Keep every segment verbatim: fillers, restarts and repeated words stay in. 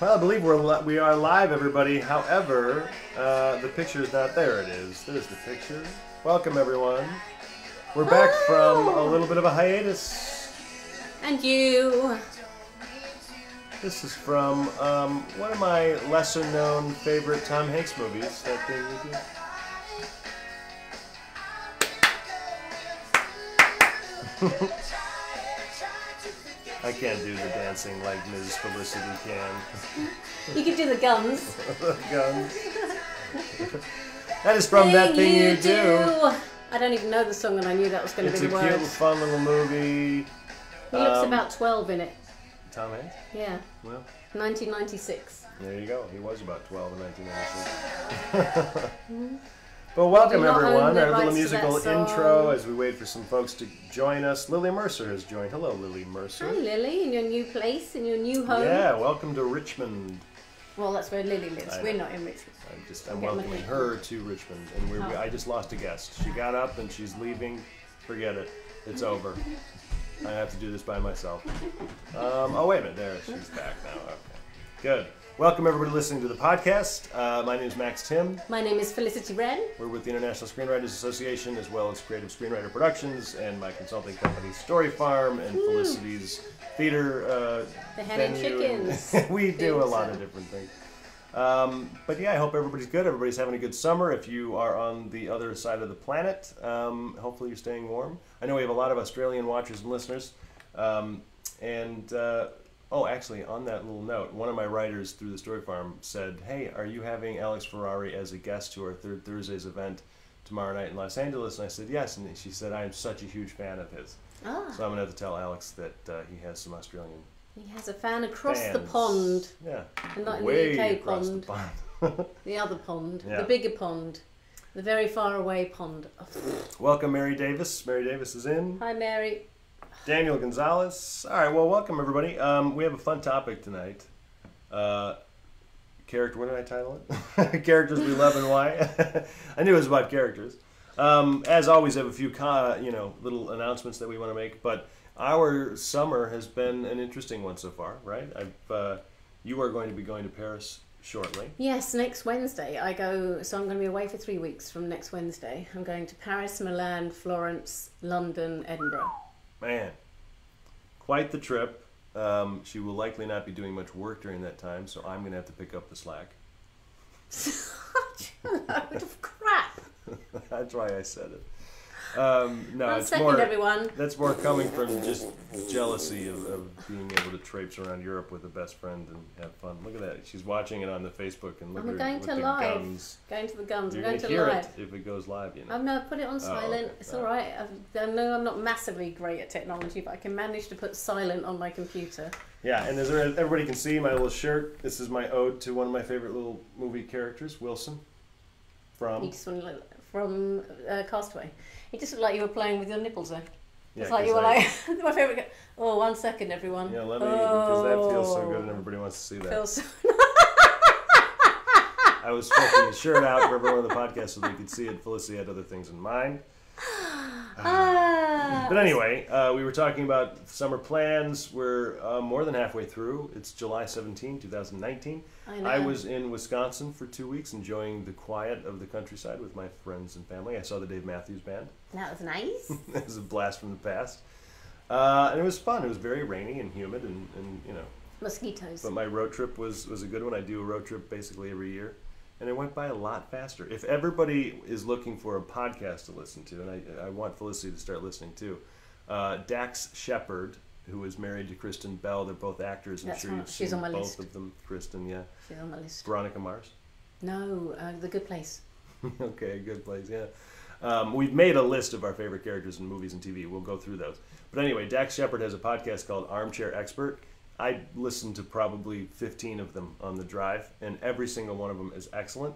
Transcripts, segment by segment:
Well, I believe we're li we are live, everybody. However, uh, the picture's not there. It is. There's the picture. Welcome, everyone. We're back oh. from a little bit of a hiatus. And you. This is from um, one of my lesser-known favorite Tom Hanks movies. That thing we did. I can't do the dancing like Miz Felicity can. You can do the guns. The guns. That is from thing That Thing You, you do. do. I don't even know the song, and I knew that was going to be the word. It's a cute, fun little movie. He um, looks about twelve in it. Tom Hanks? Yeah. Well. nineteen ninety-six. There you go. He was about twelve in nineteen ninety-six. Mm-hmm. Well, welcome everyone. Our little musical intro as we wait for some folks to join us. Lily Mercer has joined. Hello, Lily Mercer. Hi, Lily, in your new place, in your new home. Yeah, welcome to Richmond. Well, that's where Lily lives. I We're know. not in Richmond. I'm just, I'm welcoming her to Richmond, and we, oh. we, I just lost a guest. She got up and she's leaving. Forget it. It's over. I have to do this by myself. Um, oh, wait a minute. There, she's back now. Okay, good. Welcome everybody listening to the podcast. Uh, my name is Max Tim. My name is Felicity Wren. We're with the International Screenwriters Association, as well as Creative Screenwriter Productions and my consulting company Story Farm and Ooh. Felicity's theater uh, The Hen and Chickens. And we do a lot of different things. Um, but yeah, I hope everybody's good. Everybody's having a good summer. If you are on the other side of the planet, um, hopefully you're staying warm. I know we have a lot of Australian watchers and listeners. Um, and... Uh, Oh, actually, on that little note, one of my writers through the Story Farm said, hey, are you having Alex Ferrari as a guest to our Third Thursdays event tomorrow night in Los Angeles? And I said, yes. And she said, I am such a huge fan of his. Ah. So I'm going to have to tell Alex that uh, he has some Australian He has a fan across fans. the pond. Yeah. And not Way in the U K pond. The, pond. the other pond. Yeah. The bigger pond. The very far away pond. Welcome, Mary Davis. Mary Davis is in. Hi, Mary. Daniel Gonzalez. All right, well, welcome, everybody. Um, we have a fun topic tonight. Uh, character, what did I title it? Characters we love and why. I knew it was about characters. Um, as always, I have a few you know, little announcements that we want to make, but our summer has been an interesting one so far, right? I've, uh, you are going to be going to Paris shortly. Yes, next Wednesday. I go, so I'm going to be away for three weeks from next Wednesday. I'm going to Paris, Milan, Florence, London, Edinburgh. Man, quite the trip. Um, she will likely not be doing much work during that time, so I'm going to have to pick up the slack. Such a load of crap. That's why I said it. Um, no, One it's second, more. Everyone. That's more coming from just jealousy of, of being able to traipse around Europe with a best friend and have fun. Look at that. She's watching it on the Facebook and look at going to live. Gums. Going to the gums. You're going to hear live. It if it goes live, you know. I've no, put it on silent. Oh, okay. It's all right. I've, I know I'm not massively great at technology, but I can manage to put silent on my computer. Yeah, and as everybody can see, my little shirt. This is my ode to one of my favorite little movie characters, Wilson. From. You just want to look from uh, Castaway. It just looked like you were playing with your nipples there. Yeah, it's like you were like, my favourite, oh, one second, everyone. Yeah, let me, because oh. that feels so good and everybody wants to see that. Feels so I was flipping the shirt out for everyone on the podcast so they could see it. Felicity had other things in mind. Ah. But anyway, uh, we were talking about summer plans. We're uh, more than halfway through. It's July seventeenth, two thousand nineteen. I know. I was in Wisconsin for two weeks enjoying the quiet of the countryside with my friends and family. I saw the Dave Matthews Band. That was nice. It was a blast from the past. Uh, and it was fun. It was very rainy and humid and, and, you know. Mosquitoes. But my road trip was, was a good one. I do a road trip basically every year. And it went by a lot faster. If everybody is looking for a podcast to listen to, and I, I want Felicity to start listening too, uh, Dax Shepard, who is married to Kristen Bell, they're both actors. I'm That's sure right. you've She's seen on my both list. of them. Kristen, yeah. She's on my list. Veronica Mars? No, uh, The Good Place. Okay, Good Place, yeah. Um, we've made a list of our favorite characters in movies and T V. We'll go through those. But anyway, Dax Shepard has a podcast called Armchair Expert. I listened to probably fifteen of them on the drive, and every single one of them is excellent.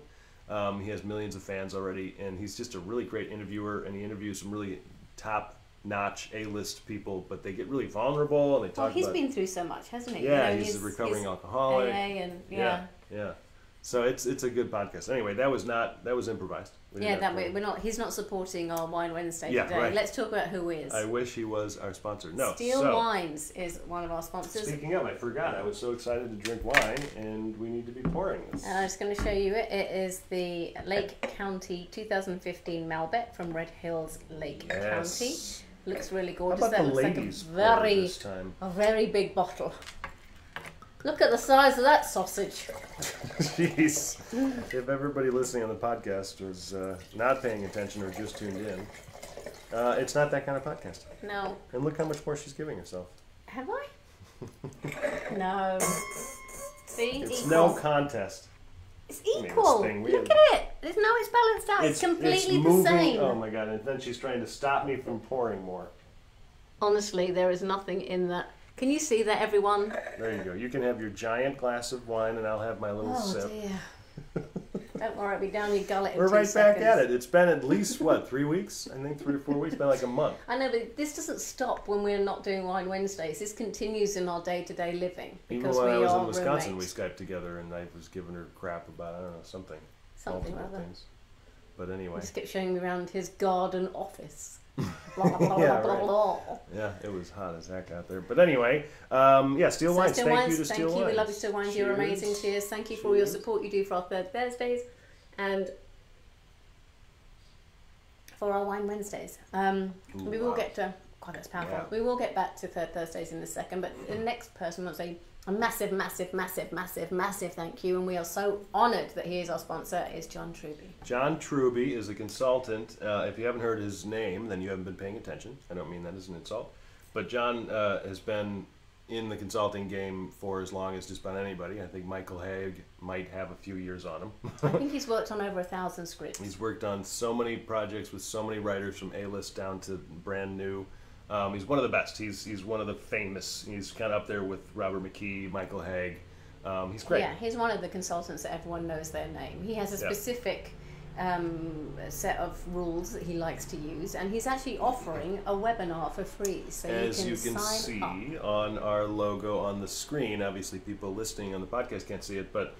Um, he has millions of fans already, and he's just a really great interviewer, and he interviews some really top-notch A-list people, but they get really vulnerable, and they talk well, he's about... he's been through so much, hasn't he? Yeah, you know, he's, he's a recovering he's alcoholic. A A and, yeah. yeah, yeah. So it's it's a good podcast. Anyway, that was not that was improvised. We yeah, that way we're not. He's not supporting our Wine Wednesday yeah, today. Right. Let's talk about who is. I wish he was our sponsor. No, Steel so, Wines is one of our sponsors. Speaking of, I forgot. I was so excited to drink wine, and we need to be pouring this. And I'm just going to show you it. It is the Lake County twenty fifteen Malbec from Red Hills Lake yes. County. Looks really gorgeous. How about that the looks ladies like a very this time? a very big bottle. Look at the size of that sausage. Jeez. If everybody listening on the podcast was uh, not paying attention or just tuned in, uh, it's not that kind of podcast. No. And look how much more she's giving herself. Have I? No. See? It's equals. No contest. It's equal. I mean, we look have... at it. There's no, it's balanced out. It's, it's completely it's moving, the same. Oh my God. And then she's trying to stop me from pouring more. Honestly, there is nothing in that. Can you see that, everyone? There you go. You can have your giant glass of wine, and I'll have my little oh, sip. Oh, dear. Don't worry, I'll be down your gullet in We're two right seconds. Back at it. It's been at least, what, three weeks? I think three or four weeks. It's been like a month. I know, but this doesn't stop when we're not doing Wine Wednesdays. This continues in our day-to-day -day living. Because Even when we I was in Wisconsin, roommates. we Skyped together, and I was giving her crap about, I don't know, something. Something or other. Things. But anyway. He just kept showing me around his garden office. blah, blah, blah, yeah, blah, right. blah. yeah, it was hot as heck out there. But anyway, um, yeah, Steel so Wines. Steel thank Wines, you to Steel Thank you. Wines. We love you, Steel Wines. Cheers. You're amazing. Cheers. Thank you for Cheers. all your support you do for our Third Thursdays and for our Wine Wednesdays. Um, Ooh, we will wow. get to, God, that's powerful. Yeah. We will get back to Third Thursdays in a second, but mm-hmm. the next person will say a massive, massive, massive, massive, massive thank you, and we are so honored that he is our sponsor, is John Truby. John Truby is a consultant. Uh, if you haven't heard his name, then you haven't been paying attention. I don't mean that as an insult. But John uh, has been in the consulting game for as long as just about anybody. I think Michael Hauge might have a few years on him. I think he's worked on over a thousand scripts. He's worked on so many projects with so many writers from A-list down to brand new. Um, he's one of the best. He's he's one of the famous. He's kind of up there with Robert McKee, Michael Hauge. Um, he's great. Yeah, he's one of the consultants that everyone knows their name. He has a specific yeah. um, set of rules that he likes to use, and he's actually offering a webinar for free. So As you can, you can see up. on our logo on the screen, obviously people listening on the podcast can't see it, but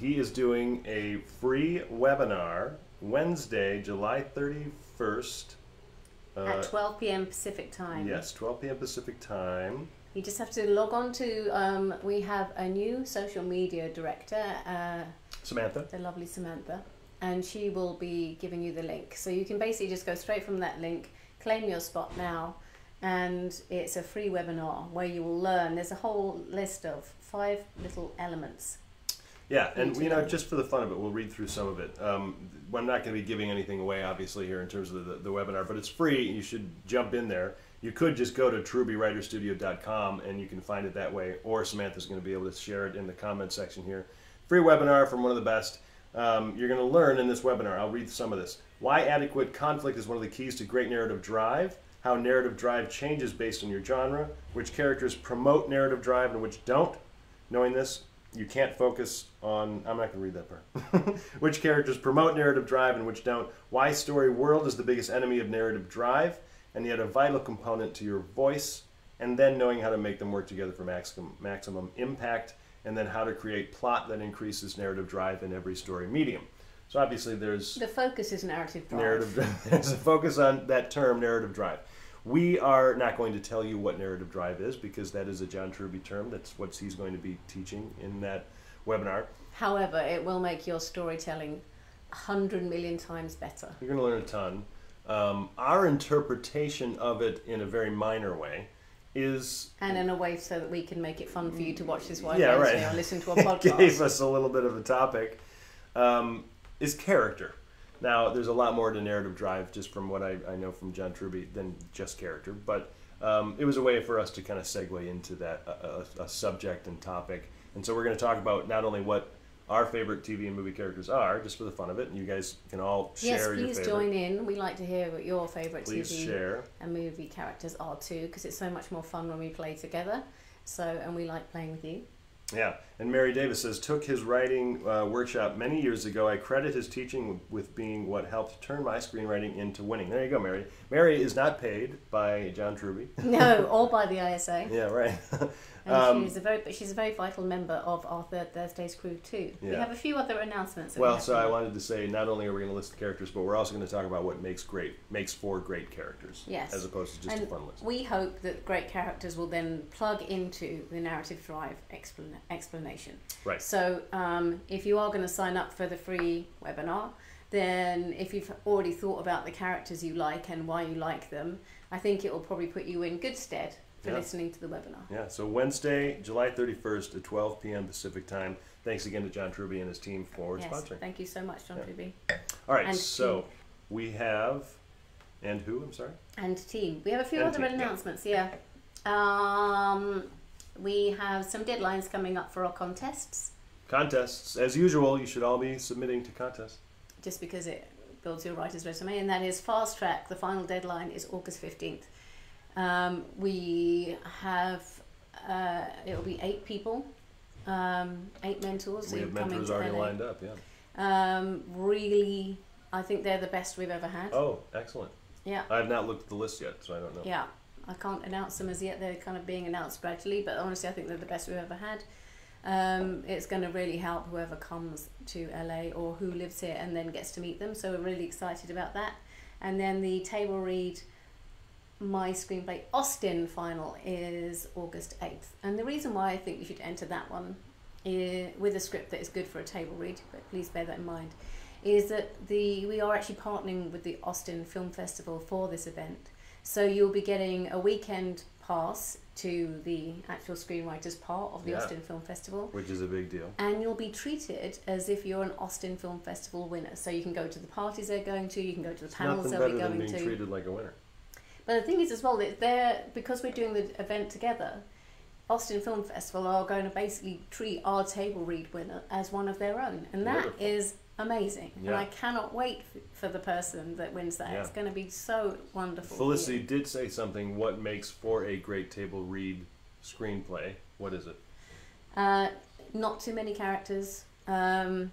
he is doing a free webinar Wednesday, July thirty-first. At twelve p m Pacific time. Yes, twelve p m Pacific time. You just have to log on to, um, we have a new social media director. Uh, Samantha. The lovely Samantha. And she will be giving you the link. So you can basically just go straight from that link, claim your spot now, and it's a free webinar where you will learn. There's a whole list of five little elements. Yeah, and you know, just for the fun of it, we'll read through some of it. Um, I'm not going to be giving anything away, obviously, here in terms of the, the webinar, but it's free. You should jump in there. You could just go to truby writer studio dot com, and you can find it that way, or Samantha's going to be able to share it in the comment section here. Free webinar from one of the best. Um, you're going to learn in this webinar. I'll read some of this. Why adequate conflict is one of the keys to great narrative drive. How narrative drive changes based on your genre. Which characters promote narrative drive and which don't. Knowing this, you can't focus on, I'm not going to read that part, which characters promote narrative drive and which don't, why story world is the biggest enemy of narrative drive, and yet a vital component to your voice, and then knowing how to make them work together for maximum, maximum impact, and then how to create plot that increases narrative drive in every story medium. So obviously there's... The focus is narrative drive. Narrative, there's a focus on that term, narrative drive. We are not going to tell you what narrative drive is because that is a John Truby term. That's what he's going to be teaching in that webinar. However, it will make your storytelling a hundred million times better. You're going to learn a ton. Um, our interpretation of it in a very minor way is... And in a way so that we can make it fun for you to watch this Wine yeah, Wednesday right. or listen to a podcast. Gave us a little bit of a topic. Um, is character. Now, there's a lot more to narrative drive, just from what I, I know from John Truby, than just character. But um, it was a way for us to kind of segue into that uh, a, a subject and topic. And so we're going to talk about not only what our favorite T V and movie characters are, just for the fun of it, and you guys can all share yes, your favorite. Yes, please join in. We like to hear what your favorite please T V share. and movie characters are too, because it's so much more fun when we play together. So, and we like playing with you. Yeah, and Mary Davis says, took his writing uh, workshop many years ago. I credit his teaching with being what helped turn my screenwriting into winning. There you go, Mary. Mary is not paid by John Truby. No, or by the I S A. Yeah, right. And um, she's a very, but she's a very vital member of our Third Thursday's crew, too. Yeah. We have a few other announcements. Well, so I wanted to say, not only are we going to list the characters, but we're also going to talk about what makes great, makes for great characters. Yes. As opposed to just and a fun list. We hope that great characters will then plug into the narrative drive explanation. explanation. Right. So um, if you are going to sign up for the free webinar, then if you've already thought about the characters you like and why you like them, I think it will probably put you in good stead for yeah. listening to the webinar. Yeah, so Wednesday, July thirty-first at twelve p m Pacific time. Thanks again to John Truby and his team for yes, sponsoring. Thank you so much, John yeah. Truby. All right, and so team. we have, and who, I'm sorry? And team. We have a few and other team. announcements, yeah. Um... We have some deadlines coming up for our contests. Contests. As usual, you should all be submitting to contests. Just because it builds your writer's resume, and that is Fast Track. The final deadline is August fifteenth. Um, we have, uh, it'll be eight people, um, eight mentors. We have mentors already lined up, yeah. Um, really, I think they're the best we've ever had. Oh, excellent. Yeah. I have not looked at the list yet, so I don't know. Yeah. I can't announce them as yet, they're kind of being announced gradually, but honestly I think they're the best we've ever had. Um, it's going to really help whoever comes to L A or who lives here and then gets to meet them, so we're really excited about that. And then the Table Read My Screenplay Austin final is August eighth, and the reason why I think you should enter that one is, with a script that is good for a table read, but please bear that in mind, is that the we are actually partnering with the Austin Film Festival for this event. So you'll be getting a weekend pass to the actual screenwriters part of the yeah, Austin Film Festival. Which is a big deal. And you'll be treated as if you're an Austin Film Festival winner. So you can go to the parties they're going to, you can go to the it's panels they'll be going to. Nothing better than being treated like a winner. But the thing is as well, that they're, because we're doing the event together, Austin Film Festival are going to basically treat our table read winner as one of their own. And that Wonderful. is amazing, yeah. and I cannot wait for the person that wins that. Yeah. It's going to be so wonderful. Felicity did say something. What makes for a great table read screenplay? What is it? Uh, not too many characters. Um,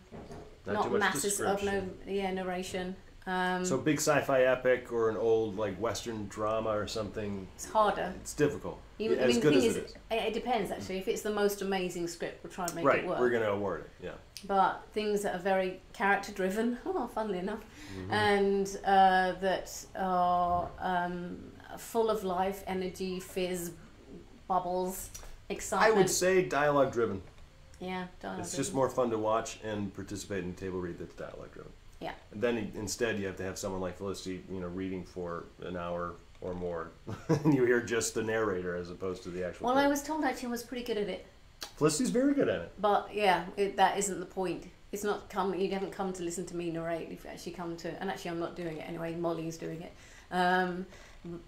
not, not too much masses of no, yeah, narration. Um, so big sci-fi epic or an old like Western drama or something. It's harder. It's difficult. Even, yeah, I mean, as good as it is, is. It depends actually. If it's the most amazing script, we'll try and make right, it work. Right, we're going to award it. Yeah. But things that are very character-driven, oh, funnily enough, mm-hmm. and uh, that are um, full of life, energy, fizz, bubbles, excitement. I would say dialogue-driven. Yeah, dialogue-driven. It's just more fun to watch and participate in table read that's dialogue-driven. Yeah. And then instead, you have to have someone like Felicity, you know, reading for an hour or more, and you hear just the narrator as opposed to the actual. Well, character. I was told that she was pretty good at it. Felicity's very good at it. But yeah, it, that isn't the point. It's not come. You haven't come to listen to me narrate. You've actually come to, and actually I'm not doing it anyway. Molly is doing it. Um,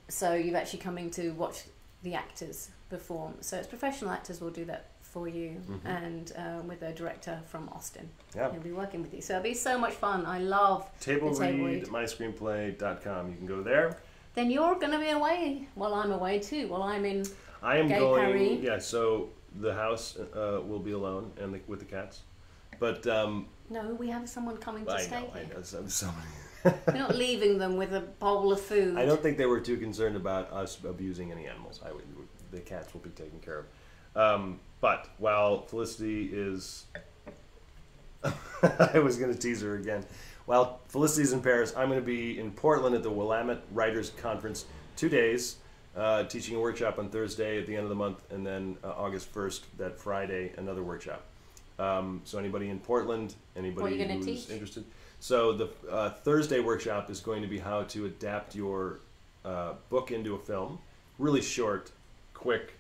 so you've actually coming to watch the actors perform. So it's professional actors will do that for you, mm-hmm. and uh, with a director from Austin. Yeah, he'll be working with you. So it'll be so much fun. I love table read my screenplay dot com. You can go there. Then you're going to be away while I'm away too. While I'm in. I am Gay going. Paris. Yeah. So. The house uh, will be alone and the, with the cats, but um, no, we have someone coming to I stay. Know, here. I know, so, somebody. We're not leaving them with a bowl of food. I don't think they were too concerned about us abusing any animals. I would, the cats will be taken care of. Um, but while Felicity is, I was going to tease her again. While Felicity's in Paris, I'm going to be in Portland at the Willamette Writers Conference two days. Uh, teaching a workshop on Thursday at the end of the month, and then uh, August first, that Friday, another workshop. Um, so anybody in Portland, anybody who's teach? interested. So the uh, Thursday workshop is going to be how to adapt your uh, book into a film. Really short, quick,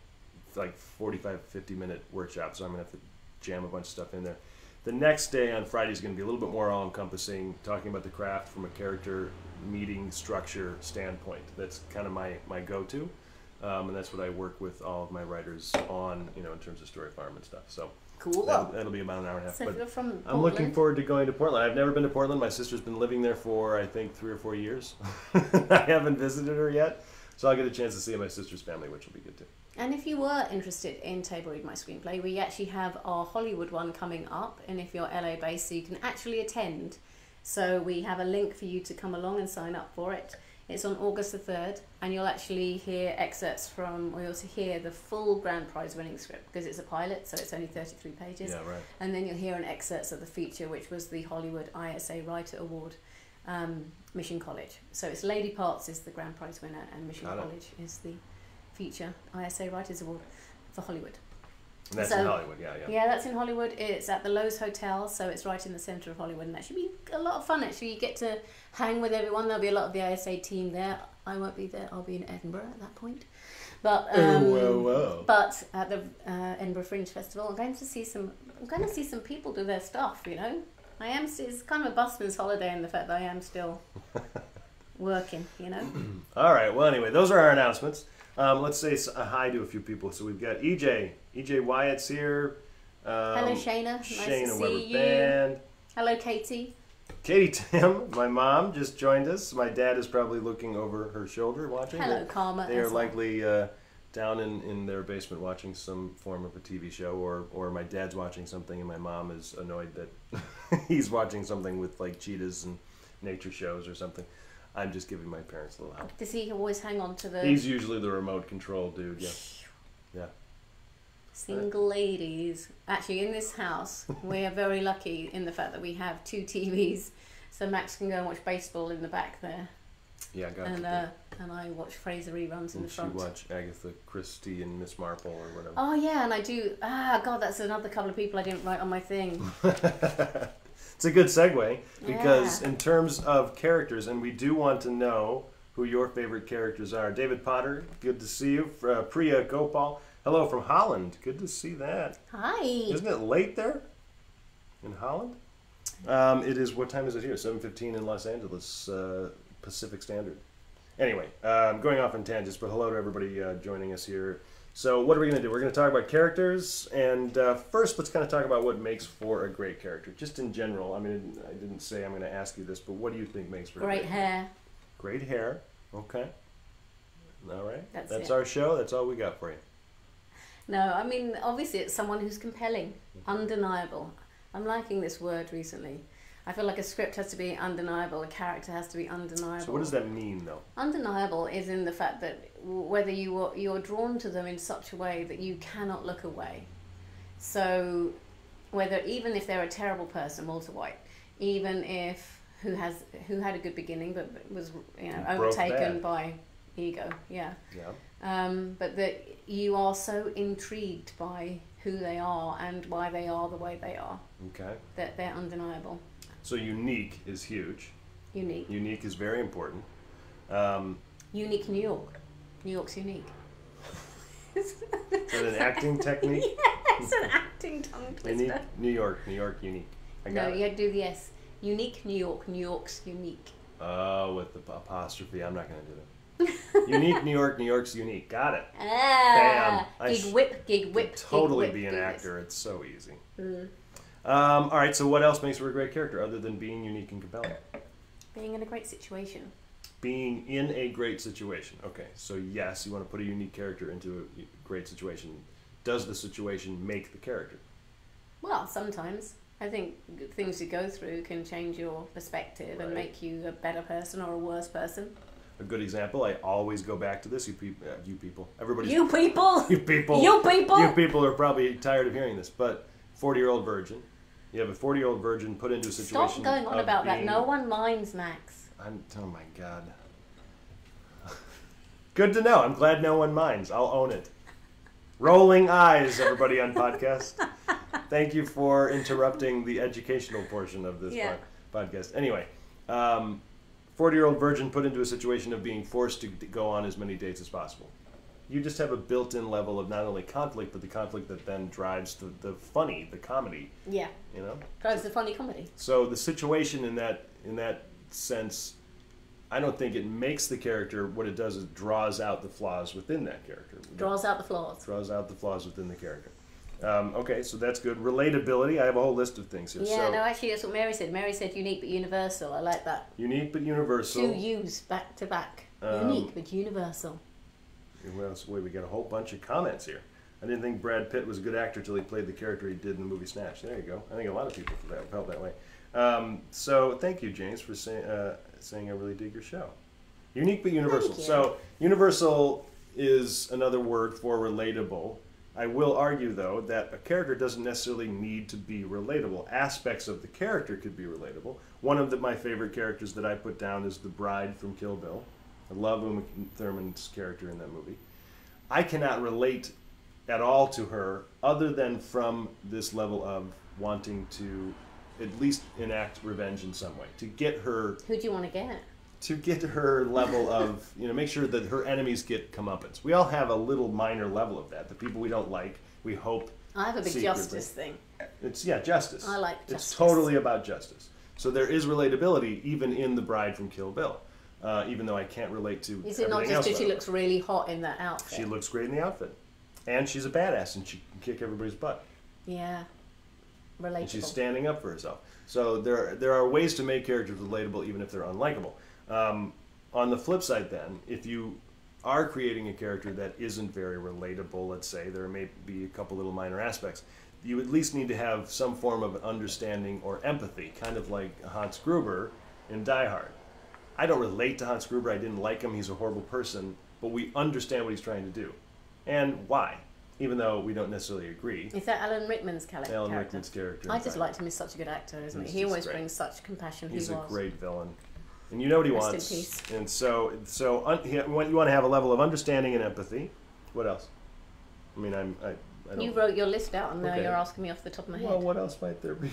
like forty-five, fifty minute workshop, so I'm going to have to jam a bunch of stuff in there. The next day on Friday is going to be a little bit more all-encompassing, talking about the craft from a character meeting structure standpoint. That's kind of my, my go-to, um, and that's what I work with all of my writers on, you know, in terms of Story Farm and stuff. So cool. That'll, that'll be about an hour and a half. So but you're from I'm looking forward to going to Portland. I've never been to Portland. My sister's been living there for, I think, three or four years. I haven't visited her yet, so I'll get a chance to see my sister's family, which will be good, too. And if you were interested in Table Read My Screenplay, we actually have our Hollywood one coming up, and if you're L A based, so you can actually attend. So we have a link for you to come along and sign up for it. It's on August the third, and you'll actually hear excerpts from, or you'll hear the full grand prize winning script, because it's a pilot, so it's only thirty-three pages. Yeah, right. And then you'll hear an excerpt of the feature, which was the Hollywood I S A Writer Award, um, Mission College. So it's Lady Parts is the grand prize winner, and Mission College is the feature I S A Writers Award for Hollywood. And that's so, in Hollywood, yeah, yeah. Yeah, that's in Hollywood. It's at the Lowe's Hotel, so it's right in the centre of Hollywood, and that should be a lot of fun, actually. You get to hang with everyone. There'll be a lot of the I S A team there. I won't be there. I'll be in Edinburgh at that point. But um, oh, well, well. But at the uh, Edinburgh Fringe Festival, I'm going to see some. I'm going to see some people do their stuff. You know, I am. It's kind of a busman's holiday, in the fact that I am still working. You know. All right. Well, anyway, those are our announcements. Um, let's say a hi to a few people. So we've got E J. E J Wyatt's here. Um, Hello, Shayna. Nice Shayna to see Weber you. Band. Hello, Katie. Katie Tim, my mom, just joined us. My dad is probably looking over her shoulder watching. Hello, Karma. They are well. likely uh, down in, in their basement watching some form of a T V show, or, or my dad's watching something and my mom is annoyed that he's watching something with like cheetahs and nature shows or something. I'm just giving my parents a little help. Does he always hang on to the... He's usually the remote control dude, yeah. Yeah. Single ladies. Actually, in this house, we are very lucky in the fact that we have two T Vs, so Max can go and watch baseball in the back there. Yeah, I got and, uh, and I watch Fraser reruns in and the front. And she watch Agatha Christie and Miss Marple or whatever. Oh, yeah, and I do... Ah, God, that's another couple of people I didn't write on my thing. It's a good segue, because yeah. in terms of characters, and we do want to know who your favorite characters are. David Potter, good to see you. Uh, Priya Gopal, hello from Holland. Good to see that. Hi. Isn't it late there in Holland? Um, it is, what time is it here? seven fifteen in Los Angeles, uh, Pacific Standard. Anyway, uh, I'm going off on tangents, but hello to everybody uh, joining us here. So what are we going to do? We're going to talk about characters, and uh, first let's kind of talk about what makes for a great character, just in general. I mean, I didn't say I'm going to ask you this, but what do you think makes for great, great hair? Great hair. Okay. All right. That's, That's our show. That's all we got for you. No, I mean, obviously it's someone who's compelling, undeniable. I'm liking this word recently. I feel like a script has to be undeniable, a character has to be undeniable. So what does that mean, though? Undeniable is in the fact that whether you are, you're drawn to them in such a way that you cannot look away. So whether, even if they're a terrible person, Walter White, even if who has who had a good beginning but was you know overtaken by ego, yeah. Yeah. Um, but that you are so intrigued by who they are and why they are the way they are. Okay. That they're undeniable. So unique is huge. Unique. Unique is very important. Um, unique New York. New York's unique. Is that an acting technique? Yeah, it's an acting tongue twister. Unique New York. New York unique. I got no, it. you had to do the S. Unique New York. New York's unique. Oh, uh, with the apostrophe. I'm not going to do that. Unique New York. New York's unique. Got it. Ah, Bam. Gig whip, gig whip, could totally gig whip, be an actor. This. It's so easy. Mm. Um, all right, so what else makes for a great character other than being unique and compelling? Being in a great situation. Being in a great situation. Okay, so yes, you want to put a unique character into a great situation. Does the situation make the character? Well, sometimes. I think things you go through can change your perspective, right, and make you a better person or a worse person. A good example, I always go back to this, you, pe uh, you people. Everybody's you people! You people! You people! You people are probably tired of hearing this, but forty-year-old virgin. You have a forty-year-old virgin put into a situation. Stop going on about being... that. No one minds, Max. I'm. Oh my God. Good to know. I'm glad no one minds. I'll own it. Rolling eyes, everybody on podcast. Thank you for interrupting the educational portion of this yeah. pod podcast. Anyway, um, forty-year-old virgin put into a situation of being forced to go on as many dates as possible. You just have a built-in level of not only conflict, but the conflict that then drives the, the funny, the comedy. Yeah. You know? Drives the funny comedy. So the situation in that in that sense, I don't think it makes the character. What it does is it draws out the flaws within that character. Draws out the flaws. Draws out the flaws within the character. Um, okay, so that's good. Relatability, I have a whole list of things here. Yeah, so, no, actually that's what Mary said. Mary said unique but universal. I like that. Unique but universal. Two U's back to back. Um, unique but universal. Wait, we got a whole bunch of comments here. I didn't think Brad Pitt was a good actor till he played the character he did in the movie Snatch. There you go. I think a lot of people felt that way. Um, so thank you, James, for say, uh, saying I really dig your show. Unique but universal. So universal is another word for relatable. I will argue, though, that a character doesn't necessarily need to be relatable. Aspects of the character could be relatable. One of the, my favorite characters that I put down is the Bride from Kill Bill. I love Uma Thurman's character in that movie. I cannot relate at all to her other than from this level of wanting to at least enact revenge in some way. To get her... Who do you want to get? To get her level of, you know, make sure that her enemies get comeuppance. We all have a little minor level of that. The people we don't like, we hope. I have a big justice thing. It's, yeah, justice. I like justice. It's totally about justice. So there is relatability even in The Bride from Kill Bill, uh, even though I can't relate to everything else. Is it not just that she looks really hot in that outfit? She looks great in the outfit. And she's a badass and she can kick everybody's butt. Yeah. Relatable. And she's standing up for herself. So there, there are ways to make characters relatable even if they're unlikable. Um, on the flip side then, if you are creating a character that isn't very relatable, let's say, there may be a couple little minor aspects, you at least need to have some form of understanding or empathy, kind of like Hans Gruber in Die Hard. I don't relate to Hans Gruber, I didn't like him, he's a horrible person, but we understand what he's trying to do, and why, even though we don't necessarily agree. Is that Alan Rickman's character? Alan Rickman's character. I just liked him, he's such a good actor, isn't he? He always brings such compassion. He's a great villain. And you know what he wants, and so so un he, you want to have a level of understanding and empathy. What else? I mean, I'm. I, I don't you wrote your list out, and now okay. You're asking me off the top of my head. Well, what else might there be?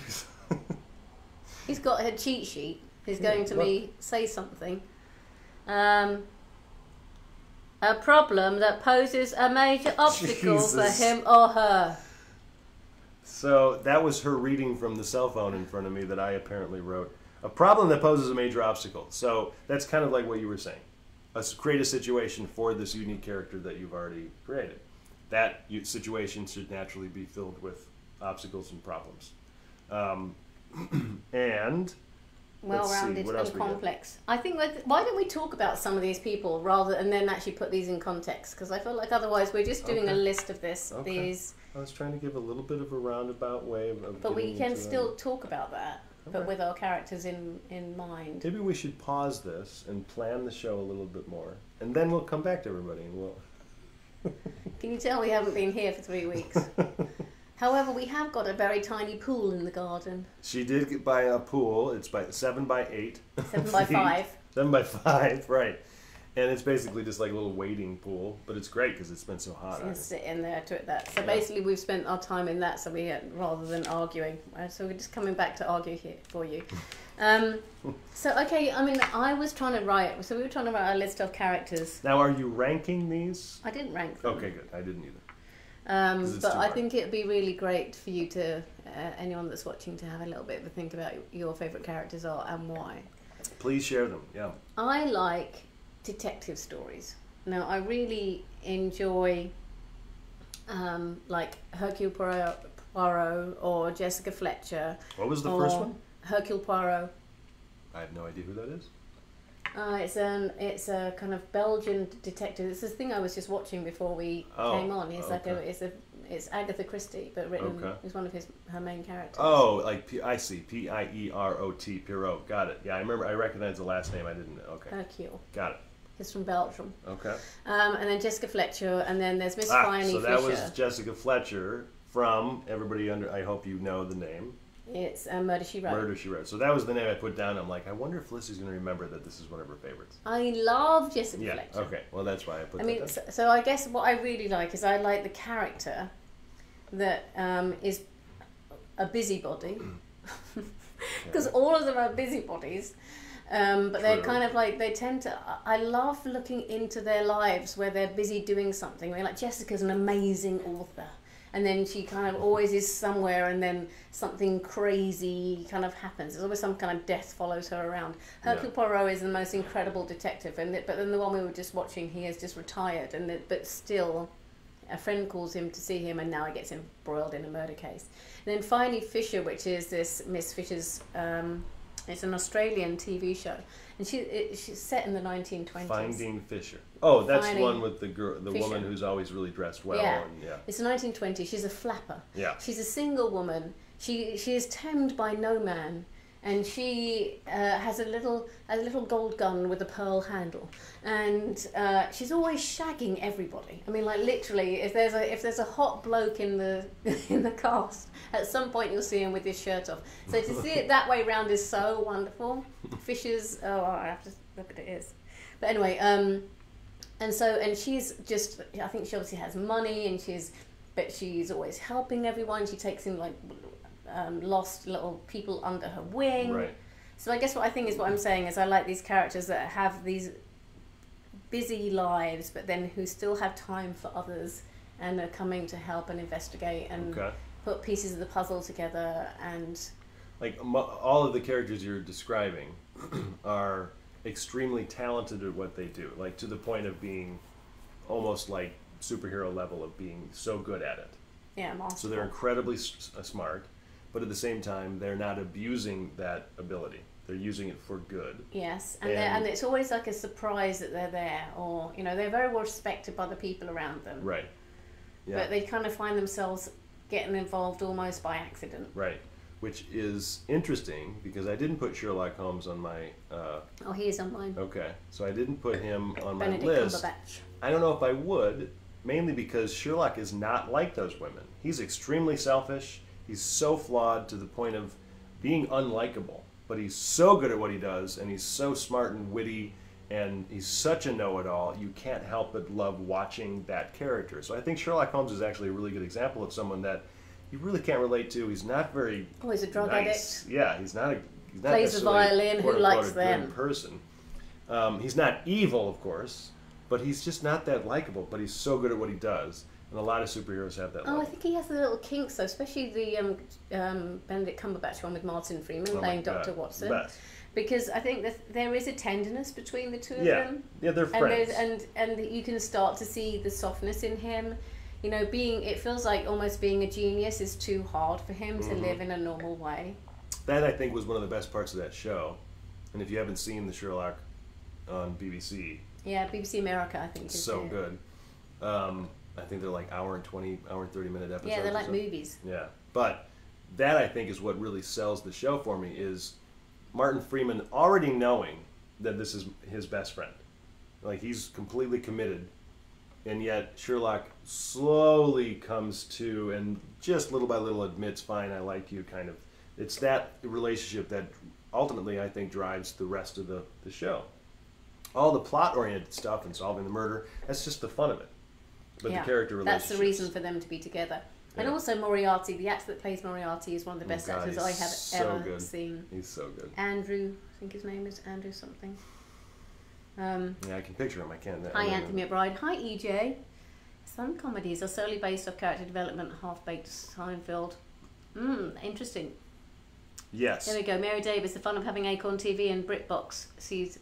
He's got her cheat sheet. He's yeah, going to well, be say something. Um, a problem that poses a major obstacle Jesus. for him or her. So that was her reading from the cell phone in front of me that I apparently wrote. A problem that poses a major obstacle. So that's kind of like what you were saying. Let's create a situation for this unique character that you've already created. That situation should naturally be filled with obstacles and problems. Um, and well-rounded and complex. I think, why don't we talk about some of these people rather and then actually put these in context? Because I feel like otherwise we're just doing okay. a list of this. Okay. These. I was trying to give a little bit of a roundabout way of. But we can still that. talk about that. But right. with our characters in, in mind. Maybe we should pause this and plan the show a little bit more. And then we'll come back to everybody and we'll... Can you tell we haven't been here for three weeks? However, we have got a very tiny pool in the garden. She did buy a pool. It's by seven by eight. Seven by five. Seven by five, right. And it's basically just like a little wading pool. But it's great because it's been so hot. So you can sit in there to it that. So yeah. basically we've spent our time in that so we, rather than arguing. So we're just coming back to argue here for you. Um, so, okay, I mean, I was trying to write. So we were trying to write a list of characters. Now, are you ranking these? I didn't rank them. Okay, good. I didn't either. Um, but I think it would be really great for you to, uh, anyone that's watching, to have a little bit of a think about your favourite characters are and why. Please share them, yeah. I like... detective stories. Now I really enjoy um, like Hercule Poirot, Poirot or Jessica Fletcher. What was the first one? Hercule Poirot. I have no idea who that is. Uh, it's an it's a kind of Belgian detective. It's this thing I was just watching before we oh, came on. It's okay. like a, it's a it's Agatha Christie, but written okay. is one of his her main characters. Oh, like P I see P I E R O T Poirot. Got it. Yeah, I remember. I recognized the last name. I didn't. Okay. Hercule. Got it. He's from Belgium. Okay. Um, and then Jessica Fletcher, and then there's Miss ah, Finey Fisher. So that Fisher. was Jessica Fletcher from everybody under. I hope you know the name. It's um, Murder She Wrote. Murder She Wrote. So that was the name I put down. I'm like, I wonder if Felicity's going to remember that this is one of her favorites. I love Jessica yeah, Fletcher. Okay. Well, that's why I put. I that mean, down. So, so I guess what I really like is I like the character that um, is a busybody, because yeah. all of them are busybodies. Um, but True. they're kind of like, they tend to, I love looking into their lives where they're busy doing something. They're like, Jessica's an amazing author. And then she kind of always is somewhere and then something crazy kind of happens. There's always some kind of death follows her around. Hercule yeah. Poirot is the most incredible detective. and But then the one we were just watching, he is just retired. and the, But still, a friend calls him to see him and now he gets embroiled in a murder case. And then finally Fisher, which is this Miss Fisher's... Um, It's an Australian T V show, and she it, she's set in the nineteen twenties. Finding Fisher. Oh, that's Finding one with the girl, the Fisher. woman who's always really dressed well. Yeah, and, yeah. It's nineteen twenty. She's a flapper. Yeah. She's a single woman. She she is temmed by no man, and she uh, has a little a little gold gun with a pearl handle, and uh, she's always shagging everybody. I mean, like literally, if there's a if there's a hot bloke in the in the cast, at some point you'll see him with his shirt off. So to see it that way round is so wonderful. Fisher's oh, I have to look at it is, but anyway, um, and so and she's just I think she obviously has money, and she's but she's always helping everyone. She takes in like. Um, lost little people under her wing. Right. So I guess what I think is what I'm saying is I like these characters that have these busy lives, but then who still have time for others and are coming to help and investigate and okay. put pieces of the puzzle together. And like all of the characters you're describing are extremely talented at what they do, like to the point of being almost like superhero level of being so good at it. Yeah, masterful. So they're incredibly s smart. But at the same time, they're not abusing that ability. They're using it for good. Yes, and, and, and it's always like a surprise that they're there, or you know, they're very well respected by the people around them. Right. Yeah. But they kind of find themselves getting involved almost by accident. Right, which is interesting because I didn't put Sherlock Holmes on my. Uh, oh, he is on mine. Okay, so I didn't put him on Benedict my list. Cumberbatch. I don't know if I would, mainly because Sherlock is not like those women. He's extremely selfish. He's so flawed to the point of being unlikable, but he's so good at what he does, and he's so smart and witty, and he's such a know-it-all, you can't help but love watching that character. So I think Sherlock Holmes is actually a really good example of someone that you really can't relate to. He's not very Oh, he's a drug nice. addict. Yeah, he's not a he's not Plays the violin, who likes them. A good person. Um, he's not evil, of course, but he's just not that likable, but he's so good at what he does. And a lot of superheroes have that. Oh, level. I think he has the little kinks, though, especially the um, um, Benedict Cumberbatch one with Martin Freeman oh playing Doctor Watson. Best. Because I think that there is a tenderness between the two of yeah. them. Yeah, they're friends. And, and and you can start to see the softness in him. You know, being it feels like almost being a genius is too hard for him mm-hmm. to live in a normal way. That, I think, was one of the best parts of that show. And if you haven't seen the Sherlock on B B C. Yeah, B B C America, I think. It's so it. good. Um, I think they're like hour and twenty, hour and thirty minute episodes. Yeah, they're like movies. Yeah. But that, I think, is what really sells the show for me is Martin Freeman already knowing that this is his best friend. Like, he's completely committed, and yet Sherlock slowly comes to and just little by little admits, fine, I like you, kind of. It's that relationship that ultimately, I think, drives the rest of the, the show. All the plot-oriented stuff and solving the murder, that's just the fun of it. But yeah, the character relationships. That's the reason for them to be together. Yeah. And also Moriarty, the actor that plays Moriarty, is one of the best oh God, actors I have so ever good. seen. He's so good. Andrew, I think his name is Andrew something. Um, yeah, I can picture him. I can't. Hi, I Anthony McBride. Hi, E J. Some comedies are solely based off character development, half-baked Seinfeld. Mmm, interesting. Yes. There we go. Mary Davis, the fun of having Acorn T V and BritBox sees...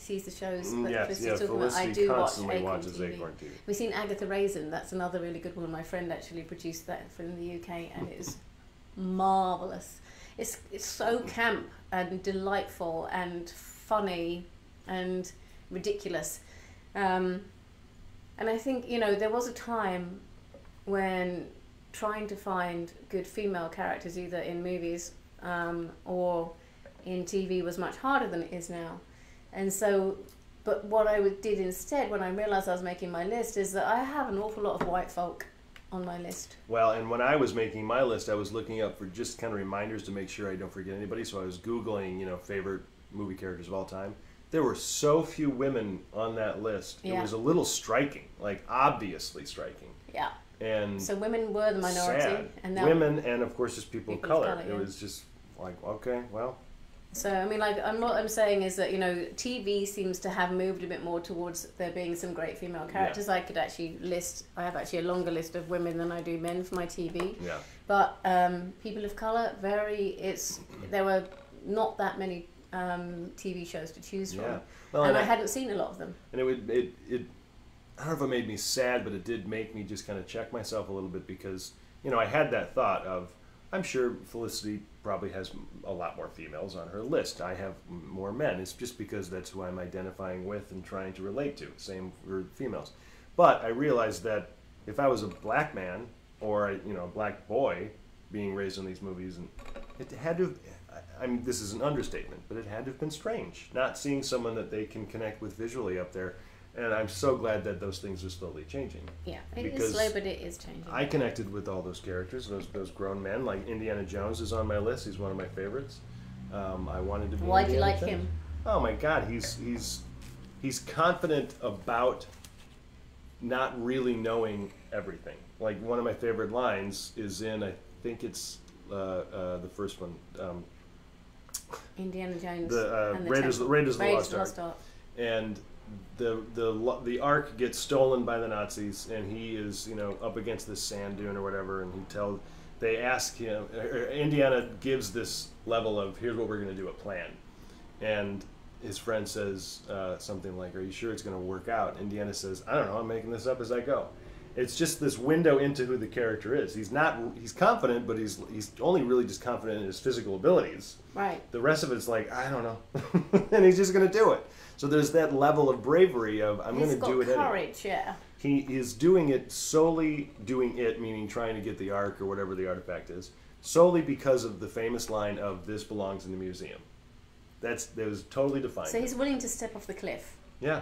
sees the shows but yes, Felicity's yeah, talking Felicity about I do constantly watch Acorn watches T V. Acorn T V. We've seen Agatha Raisin, that's another really good one. My friend actually produced that from the U K, and it is marvellous. It's it's so camp and delightful and funny and ridiculous. Um, and I think, you know, there was a time when trying to find good female characters either in movies um, or in T V was much harder than it is now. And so, but what I did instead when I realized I was making my list is that I have an awful lot of white folk on my list. Well, and when I was making my list, I was looking up for just kind of reminders to make sure I don't forget anybody. So I was Googling, you know, favorite movie characters of all time. There were so few women on that list. Yeah. It was a little striking, like obviously striking. Yeah. And so women were the minority. Sad. And women and, of course, just people, people of color. Of color yeah. It was just like, okay, well. So, I mean, like, I'm, what I'm saying is that, you know, T V seems to have moved a bit more towards there being some great female characters. Yeah. I could actually list, I have actually a longer list of women than I do men for my T V. Yeah. But um, people of colour, very, it's, there were not that many um, T V shows to choose from. Yeah. Well, and, and I, I hadn't seen a lot of them. And it, would, it, it, I don't know if it made me sad, but it did make me just kind of check myself a little bit because, you know, I had that thought of, I'm sure Felicity probably has a lot more females on her list. I have more men. It's just because that's who I'm identifying with and trying to relate to. Same for females. But I realized that if I was a black man or, you know, a black boy being raised in these movies, and it had to have, I mean, this is an understatement, but it had to have been strange not seeing someone that they can connect with visually up there. And I'm so glad that those things are slowly changing. Yeah, it is slow, but it is changing. I connected with all those characters, those those grown men. Like Indiana Jones is on my list. He's one of my favorites. Um, I wanted to be. Why do you like him? Oh my God, he's he's he's confident about not really knowing everything. Like one of my favorite lines is in, I think it's uh, uh, the first one. Um, Indiana Jones. The, uh, and the Raiders, Temple. Raiders of the Lost Ark. Lost Ark. And the the the ark gets stolen by the Nazis, and he is, you know, up against this sand dune or whatever, and he tells, they ask him, Indiana gives this level of, here's what we're going to do, a plan, and his friend says uh, something like, are you sure it's going to work out? Indiana says, I don't know, I'm making this up as I go. It's just this window into who the character is. He's not, he's confident, but he's he's only really just confident in his physical abilities. Right. The rest of it's like, I don't know. And he's just going to do it. So there's that level of bravery of, I'm going to do it anyway. He's got courage, yeah. He is doing it solely, doing it, meaning trying to get the Ark or whatever the artifact is, solely because of the famous line of, this belongs in the museum. That's, that was totally defined. So he's willing to step off the cliff. Yeah.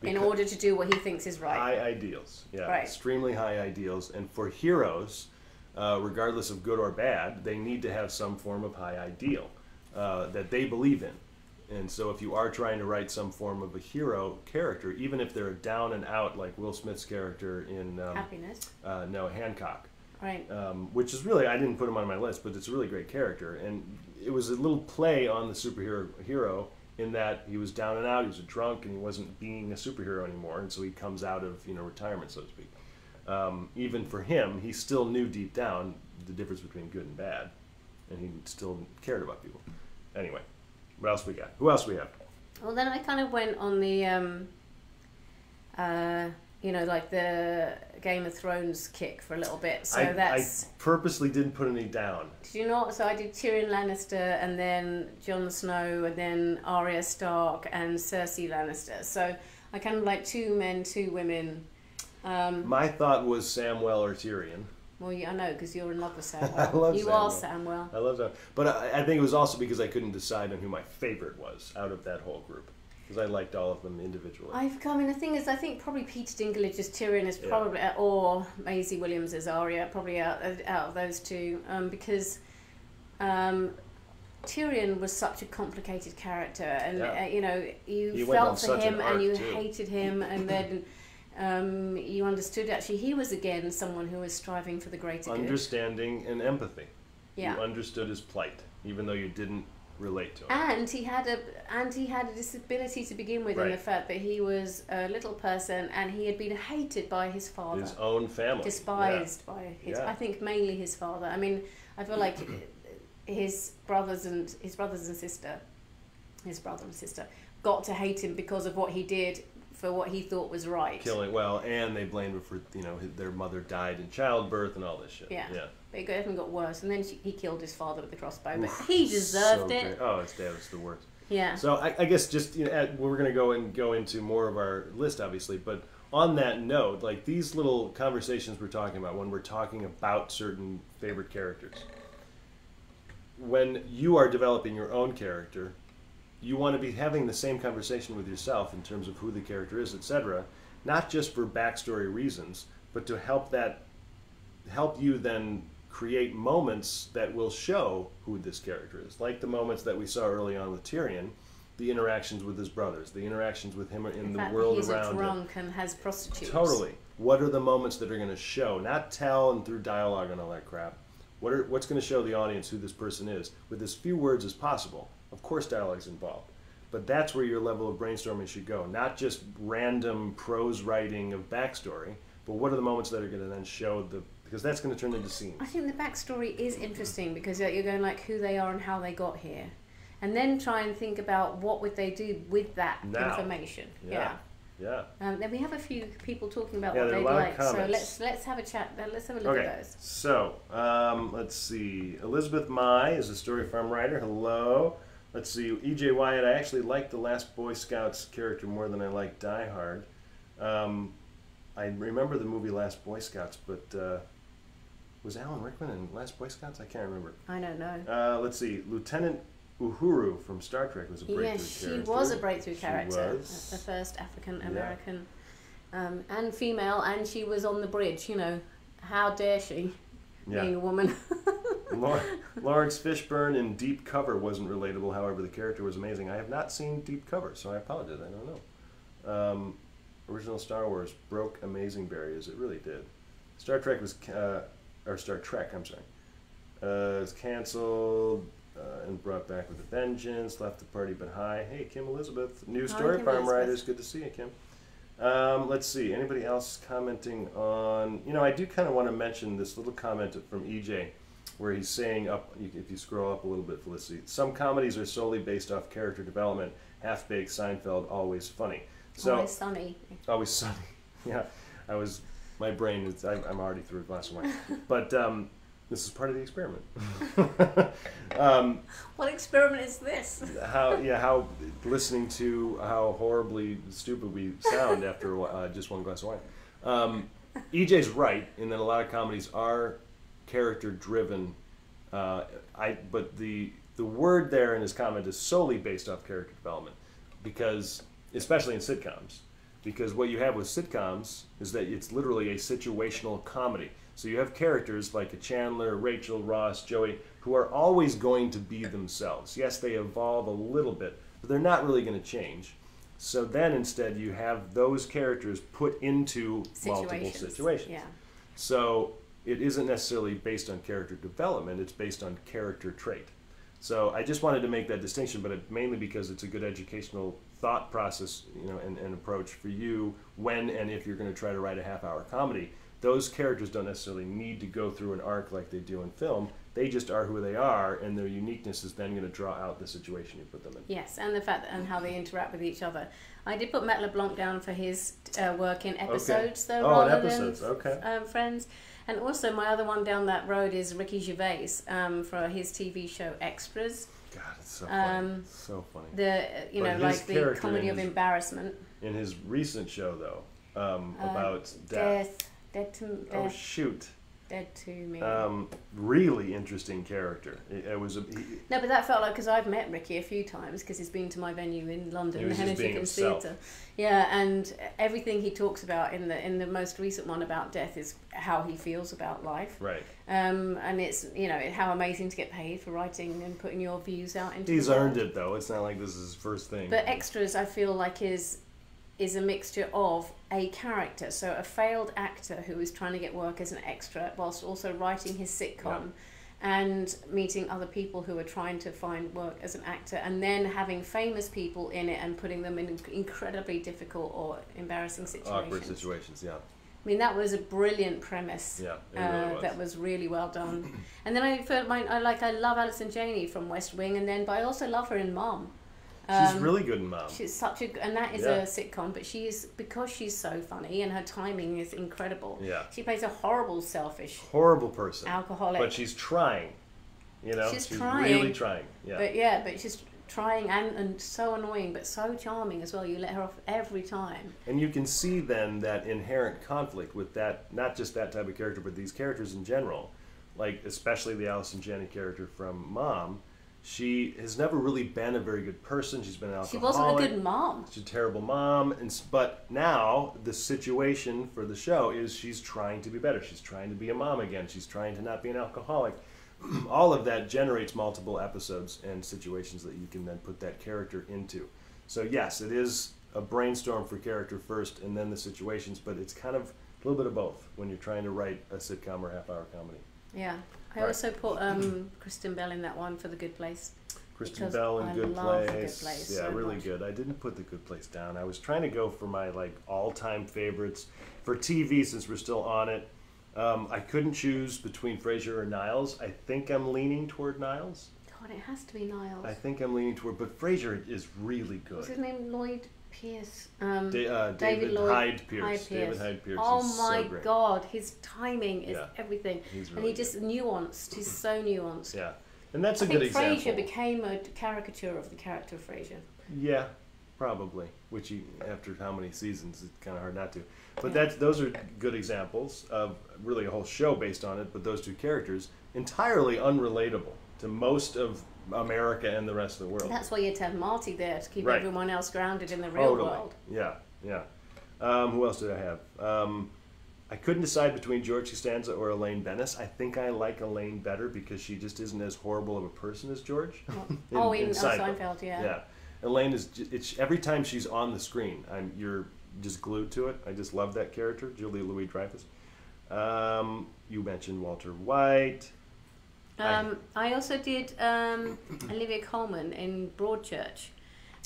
Because in order to do what he thinks is right. High ideals, yeah, right. Extremely high ideals. And for heroes, uh, regardless of good or bad, they need to have some form of high ideal uh, that they believe in. And so if you are trying to write some form of a hero character, even if they're down and out, like Will Smith's character in um, Happiness. Uh, no, Hancock. Right. Um, which is really, I didn't put him on my list, but it's a really great character. And it was a little play on the superhero hero, in that he was down and out, he was a drunk, and he wasn't being a superhero anymore, and so he comes out of, you know, retirement, so to speak. Um, even for him, he still knew deep down the difference between good and bad, and he still cared about people. Anyway, what else we got? Who else we have? Well, then I kind of went on the, um, uh, you know, like the Game of Thrones kick for a little bit, so I, that's... I purposely didn't put any down. Did you not? So I did Tyrion Lannister, and then Jon Snow, and then Arya Stark, and Cersei Lannister. So I kind of like two men, two women. Um, My thought was Samwell or Tyrion. Well, yeah, I know, because you're in love with Samwell. I love you Samwell. You are Samwell. I love Samwell. But I, I think it was also because I couldn't decide on who my favorite was out of that whole group. Because I liked all of them individually. I've come, I mean, the thing is, I think probably Peter Dinklage as Tyrion is probably, yeah. or Maisie Williams as Arya, probably out of, out of those two, um, because um, Tyrion was such a complicated character, and yeah. uh, you know, you he felt for him, an and you too. hated him, and then um, you understood actually he was again someone who was striving for the greater understanding good. and empathy. Yeah, you understood his plight, even though you didn't relate to him. And he had a and he had a disability to begin with, right. in the fact that he was a little person, and he had been hated by his father, his own family, despised yeah. by his. Yeah. I think mainly his father. I mean, I feel like his brothers and his brothers and sister, his brother and sister, got to hate him because of what he did, for what he thought was right. Killing well, and they blamed him for, you know, their mother died in childbirth and all this shit. Yeah, yeah. But it even got worse, and then she, he killed his father with the crossbow. But Oof, he deserved so it. Great. Oh, it's damn, it's the worst. Yeah. So I, I guess just you know, at, we're gonna go and go into more of our list, obviously. But on that note, like these little conversations we're talking about when we're talking about certain favorite characters, when you are developing your own character, you want to be having the same conversation with yourself in terms of who the character is, et cetera, not just for backstory reasons, but to help that help you then create moments that will show who this character is. Like the moments that we saw early on with Tyrion, the interactions with his brothers, the interactions with him in, in the fact, world around him. He's a drunk and has prostitutes. Totally. What are the moments that are going to show, not tell and through dialogue and all that crap, what are, what's going to show the audience who this person is with as few words as possible? Of course dialogue's involved, but that's where your level of brainstorming should go. Not just random prose writing of backstory, but what are the moments that are going to then show the, because that's going to turn into scenes. I think the backstory is interesting because you're going like who they are and how they got here. And then try and think about what would they do with that now. Information. Yeah. yeah. Yeah. Um, then we have a few people talking about yeah, what they'd like, so let's let's have a chat. Let's have a look okay. at those. So um, let's see. Elizabeth Mai is a Story Farm writer. Hello. Let's see. E J Wyatt. I actually liked the last Boy Scouts character more than I liked Die Hard. Um, I remember the movie Last Boy Scouts, but uh, was Alan Rickman in Last Boy Scouts? I can't remember. I don't know. Uh, let's see. Lieutenant Uhuru from Star Trek was a breakthrough yeah, she character. She was a breakthrough character. The first African American yeah. um, and female, and she was on the bridge. You know, how dare she yeah. being a woman? Lawrence Fishburne in Deep Cover wasn't relatable. However, the character was amazing. I have not seen Deep Cover, so I apologize. I don't know. Um, original Star Wars broke amazing barriers. It really did. Star Trek was, uh, or Star Trek, I'm sorry, uh, it was canceled. Uh, and brought back with a vengeance, left the party but high. Hey, Kim Elizabeth, new Story Farm writers. Good to see you, Kim. Um, let's see, anybody else commenting on, you know, I do kind of want to mention this little comment from E J where he's saying up, if you scroll up a little bit, Felicity, some comedies are solely based off character development. Half-Baked, Seinfeld, Always Funny. So, Always Sunny. Always Sunny. Yeah, I was, my brain, is, I, I'm already through a glass of wine. But, um, this is part of the experiment. um, what experiment is this? how yeah, how listening to how horribly stupid we sound after uh, just one glass of wine. Um, E J's right in that a lot of comedies are character driven. Uh, I but the the word there in his comment is solely based off character development, because especially in sitcoms, because what you have with sitcoms is that it's literally a situational comedy. So you have characters like a Chandler, Rachel, Ross, Joey, who are always going to be themselves. Yes, they evolve a little bit, but they're not really going to change. So then instead you have those characters put into situations. multiple situations. Yeah. So it isn't necessarily based on character development, it's based on character trait. So I just wanted to make that distinction, but it, mainly because it's a good educational thought process, you know, and, and approach for you when and if you're going to try to write a half-hour comedy. Those characters don't necessarily need to go through an arc like they do in film. They just are who they are, and their uniqueness is then going to draw out the situation you put them in. Yes, and the fact that, and how they interact with each other. I did put Matt LeBlanc down for his uh, work in episodes, okay. though, oh, rather episodes. than okay. um, Friends. And also, my other one down that road is Ricky Gervais um, for his T V show Extras. God, it's so funny. Um, so funny. The you but know, like the comedy of his, embarrassment. In his recent show, though, um, uh, about death. death. Dead to, dead, oh shoot! Dead to me. Um, really interesting character. It, it was a. He, no, but that felt like, because I've met Ricky a few times because he's been to my venue in London, the Henry Theatre. Yeah, and everything he talks about in the in the most recent one about death is how he feels about life. Right. Um, and it's you know how amazing to get paid for writing and putting your views out into. He's earned it though. It's not like this is his first thing. But Extras, I feel like is. is a mixture of a character, so a failed actor who is trying to get work as an extra whilst also writing his sitcom, yep. and meeting other people who are trying to find work as an actor, and then having famous people in it and putting them in incredibly difficult or embarrassing situations. Awkward situations, yeah. I mean, that was a brilliant premise. Yeah, it really uh, was. That was really well done. And then I felt my, I like I love Alison Janney from West Wing, and then but I also love her in Mom. She's um, really good in Mom. She's such a, and that is yeah. a sitcom, but she's, because she's so funny and her timing is incredible. Yeah. She plays a horrible, selfish, horrible person, alcoholic. But she's trying, you know. She's, she's trying. really trying. Yeah. But yeah, but she's trying and, and so annoying, but so charming as well. You let her off every time. And you can see then that inherent conflict with that, not just that type of character, but these characters in general, like especially the Alison Janney character from Mom. She has never really been a very good person. She's been an alcoholic. She wasn't a good mom. She's a terrible mom. And, but now the situation for the show is she's trying to be better. She's trying to be a mom again. She's trying to not be an alcoholic. All of that generates multiple episodes and situations that you can then put that character into. So yes, it is a brainstorm for character first and then the situations, but it's kind of a little bit of both when you're trying to write a sitcom or half-hour comedy. Yeah. I All also right. put um, Kristen Bell in that one for The Good Place. Kristen Bell in I Good love Place. Good Place. Yeah, so really much. good. I didn't put The Good Place down. I was trying to go for my like all-time favorites for T V since we're still on it. Um, I couldn't choose between Frasier or Niles. I think I'm leaning toward Niles. God, it has to be Niles. I think I'm leaning toward, but Frasier is really good. Is his name Lloyd? Pierce. Um, da uh, David, David Lloyd, Hyde Pierce. Hyde Pierce. David Hyde Pierce. Oh is my so God, his timing is yeah. everything, he's really and he just good. nuanced. He's so nuanced. Yeah, and that's I a think good example. Frasier became a caricature of the character of Frasier. Yeah, probably. Which you, after how many seasons, it's kind of hard not to. But yeah. that's those are good examples of really a whole show based on it. But those two characters entirely unrelatable to most of America and the rest of the world. That's why you had to have Marty there to keep right. everyone else grounded in the real totally. world. Yeah, yeah. Um, who else did I have? Um, I couldn't decide between George Costanza or Elaine Bennis. I think I like Elaine better because she just isn't as horrible of a person as George. Oh, in, oh, in, in Seinfeld. Oh, Seinfeld, yeah. Yeah. Elaine is just, it's, every time she's on the screen, I'm, you're just glued to it. I just love that character, Julia Louis-Dreyfus. Um, you mentioned Walter White. Um, I also did um, Olivia Colman in Broadchurch,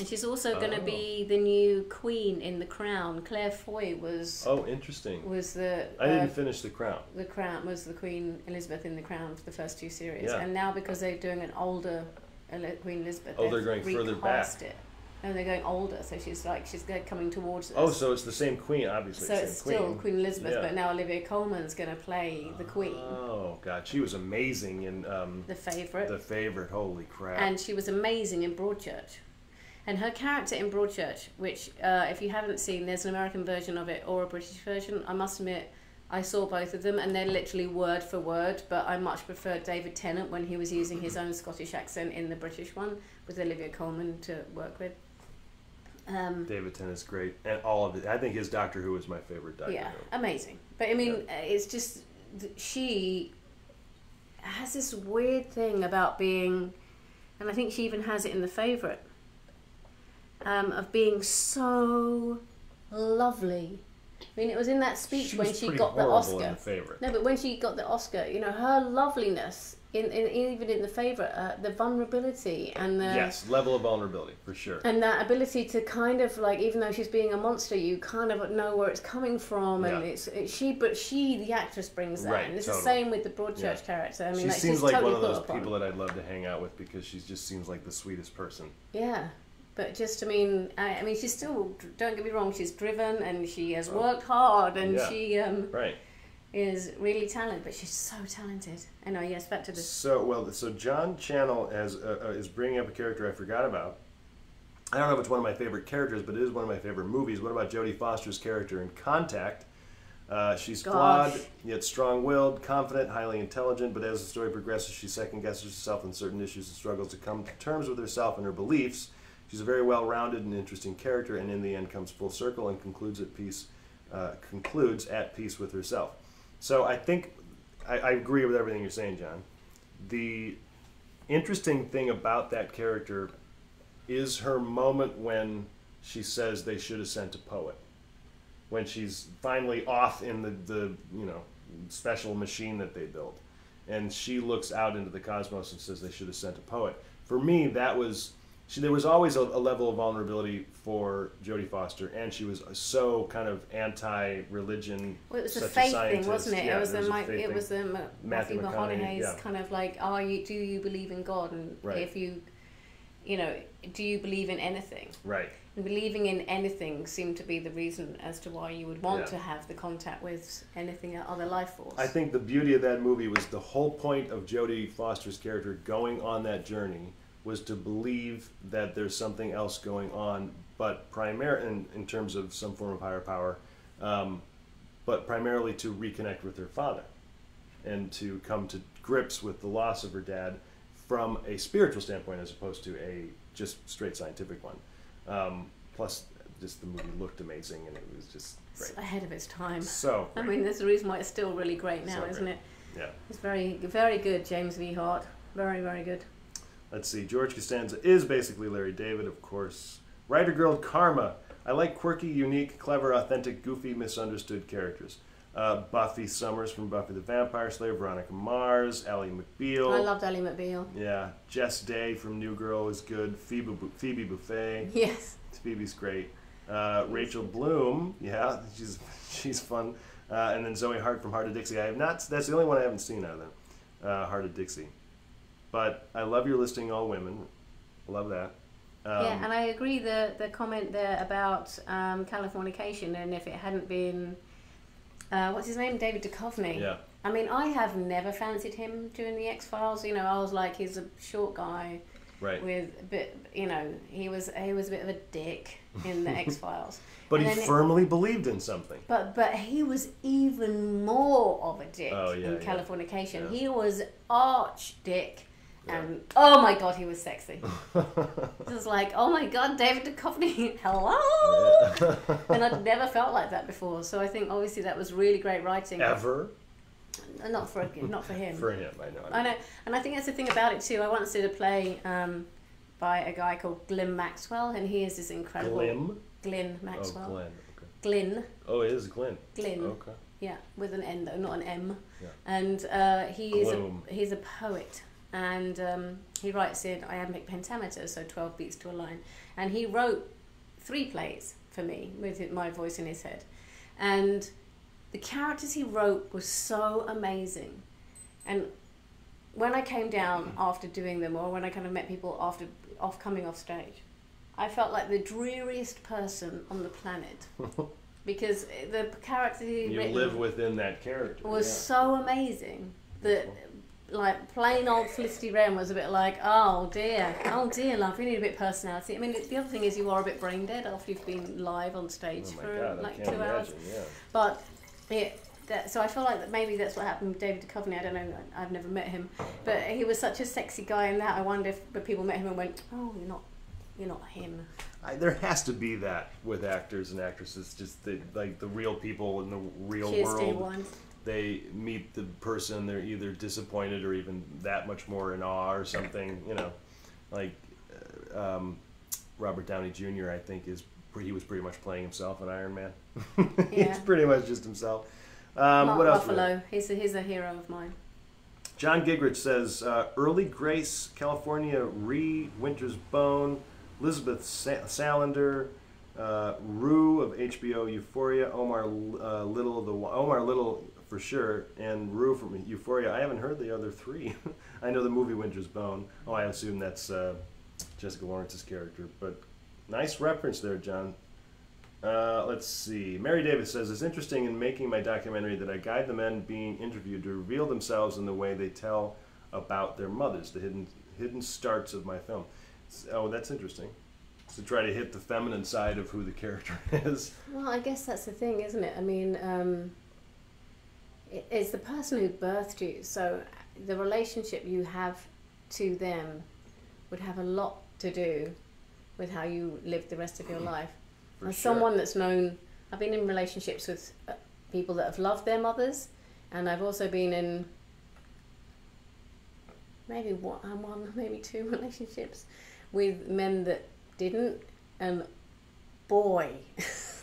and she's also going to oh. be the new queen in The Crown. Claire Foy was. Oh, interesting. Was the uh, I didn't finish The Crown. The Crown was the Queen Elizabeth in The Crown for the first two series, yeah. and now because they're doing an older Queen Elizabeth, oh, they're going further back. It. And they're going older, so she's like she's coming towards us. Oh, so it's the same queen, obviously. So it's, it's still queen, Queen Elizabeth, yeah. but now Olivia Colman's going to play the queen. Oh God, she was amazing in um, The Favourite. The Favourite, holy crap! And she was amazing in Broadchurch, and her character in Broadchurch, which uh, if you haven't seen, there's an American version of it or a British version. I must admit, I saw both of them, and they're literally word for word. But I much preferred David Tennant when he was using his own Scottish accent in the British one with Olivia Colman to work with. Um, David Tennant is great, and all of it. I think his Doctor Who is my favorite Doctor yeah, Who. Yeah, amazing. But I mean, yeah. it's just she has this weird thing about being, and I think she even has it in The Favourite, um, of being so lovely. I mean, it was in that speech she when she got the Oscar. In The Favourite. No, but when she got the Oscar, you know, her loveliness. In, in, even in The Favourite, uh, the vulnerability and the... Yes, level of vulnerability, for sure. And that ability to kind of, like, even though she's being a monster, you kind of know where it's coming from, and yeah. it's it, she, but she, the actress, brings that. Right, and it's totally. the same with the Broadchurch yeah. character. I mean, she like, seems like totally one of those people that I'd love to hang out with because she just seems like the sweetest person. Yeah, but just, I mean, I, I mean, she's still, don't get me wrong, she's driven, and she has oh. worked hard, and yeah. she... Um, right. is really talented, but she's so talented. I know, yes, back to this. So, well, so John Channell has, uh, is bringing up a character I forgot about. I don't know if it's one of my favorite characters, but it is one of my favorite movies. What about Jodie Foster's character in Contact? Uh, she's Gosh. flawed, yet strong-willed, confident, highly intelligent, but as the story progresses, she second-guesses herself on certain issues and struggles to come to terms with herself and her beliefs. She's a very well-rounded and interesting character, and in the end comes full circle and concludes at peace, uh, concludes at peace with herself. So I think I, I agree with everything you're saying, John. The interesting thing about that character is her moment when she says they should have sent a poet. When she's finally off in the, the you know, special machine that they built. And she looks out into the cosmos and says they should have sent a poet. For me, that was, she, there was always a, a level of vulnerability for Jodie Foster, and she was so kind of anti-religion. Well, it was a faith a thing, wasn't it? Yeah, it was, it was a, a it was a Matthew, Matthew McConaughey's yeah. kind of like, "Are you? Do you believe in God? And right. if you, you know, do you believe in anything?" Right. And believing in anything seemed to be the reason as to why you would want yeah. to have the contact with anything other life force. I think the beauty of that movie was the whole point of Jodie Foster's character going on that journey was to believe that there's something else going on, but primary in, in terms of some form of higher power, um, but primarily to reconnect with her father and to come to grips with the loss of her dad from a spiritual standpoint as opposed to a just straight scientific one. Um, plus, just the movie looked amazing and it was just great. It's ahead of its time. So great. I mean, that's the reason why it's still really great now, so isn't great. it? Yeah. It's very, very good, James V. Hart. Very, very good. Let's see, George Costanza is basically Larry David, of course. Writer girl Karma. I like quirky, unique, clever, authentic, goofy, misunderstood characters. Uh, Buffy Summers from Buffy the Vampire Slayer, Veronica Mars, Ally McBeal. I loved Ally McBeal. Yeah. Jess Day from New Girl is good. Phoebe, Phoebe Buffay. Yes. Phoebe's great. Uh, Rachel Bloom. Yeah, she's, she's fun. Uh, and then Zoe Hart from Heart of Dixie. I have not, that's the only one I haven't seen out of them. Uh, Heart of Dixie. But I love your listing all women. I love that. Um, yeah, and I agree the the comment there about um, Californication, and if it hadn't been, uh, what's his name, David Duchovny. Yeah. I mean, I have never fancied him during the X-Files. You know, I was like, he's a short guy, right? With a bit, you know, he was he was a bit of a dick in the X-Files. But and he firmly it, believed in something. But but he was even more of a dick oh, yeah, in yeah. Californication. Yeah. He was arch dick. Yeah. And oh my god, he was sexy. Just like, oh my god, David Duchovny, hello. Yeah. And I'd never felt like that before. So I think obviously that was really great writing. Ever? Not for not for him. For him, I know. I know, and I think that's the thing about it too. I once did a play um, by a guy called Glyn Maxwell, and he is this incredible Glyn Glyn Maxwell. Oh, Glyn. Okay. Glyn. Oh, it is Glyn. Glyn. Okay. Yeah, with an N though, not an M. Yeah. And uh, he is a, he's a poet. And um, he writes in iambic pentameter, so twelve beats to a line. And he wrote three plays for me with my voice in his head. And the characters he wrote were so amazing. And when I came down after doing them, or when I kind of met people after off coming off stage, I felt like the dreariest person on the planet. Because the character he you written live within that character was yeah. so amazing that. Like, plain old Felicity Wren was a bit like, oh dear, oh dear, love, we need a bit of personality. I mean, the other thing is you are a bit brain dead after you've been live on stage oh for God, like two imagine, hours. Yeah. But, it, that, so I feel like that maybe that's what happened with David Duchovny. I don't know, I've never met him. But he was such a sexy guy in that, I wonder if people met him and went, oh, you're not, you're not him. I, there has to be that with actors and actresses, just the, like the real people in the real Cheers world. Day one. They meet the person, they're either disappointed or even that much more in awe or something, you know. Like um, Robert Downey Junior, I think, is he was pretty much playing himself in Iron Man. Yeah. He's pretty much just himself. Um, Mark what else Ruffalo, he's a, he's a hero of mine. John Gigrich says, uh, Early Grace, California, Ree, Winter's Bone, Elizabeth Sa Salander, uh, Rue of H B O Euphoria, Omar uh, Little, the Omar Little... for sure, and Rue from Euphoria. I haven't heard the other three. I know the movie Winter's Bone. Oh, I assume that's uh, Jessica Lawrence's character, but nice reference there, John. Uh, let's see. Mary Davis says, it's interesting in making my documentary that I guide the men being interviewed to reveal themselves in the way they tell about their mothers, the hidden, hidden starts of my film. Oh, that's interesting. To try to hit the feminine side of who the character is. Well, I guess that's the thing, isn't it? I mean... Um... it's the person who birthed you, so the relationship you have to them would have a lot to do with how you live the rest of your life. For As sure. someone that's known, I've been in relationships with people that have loved their mothers, and I've also been in maybe one, maybe two relationships with men that didn't, and boy.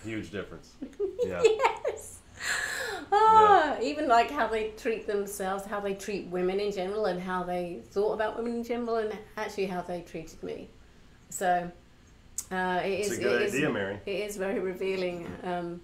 Huge difference. Yeah. Yes. Ah, yeah. Even like how they treat themselves, how they treat women in general, and how they thought about women in general, and actually how they treated me. So uh, it it's is a good it idea, is, Mary. It is very revealing um,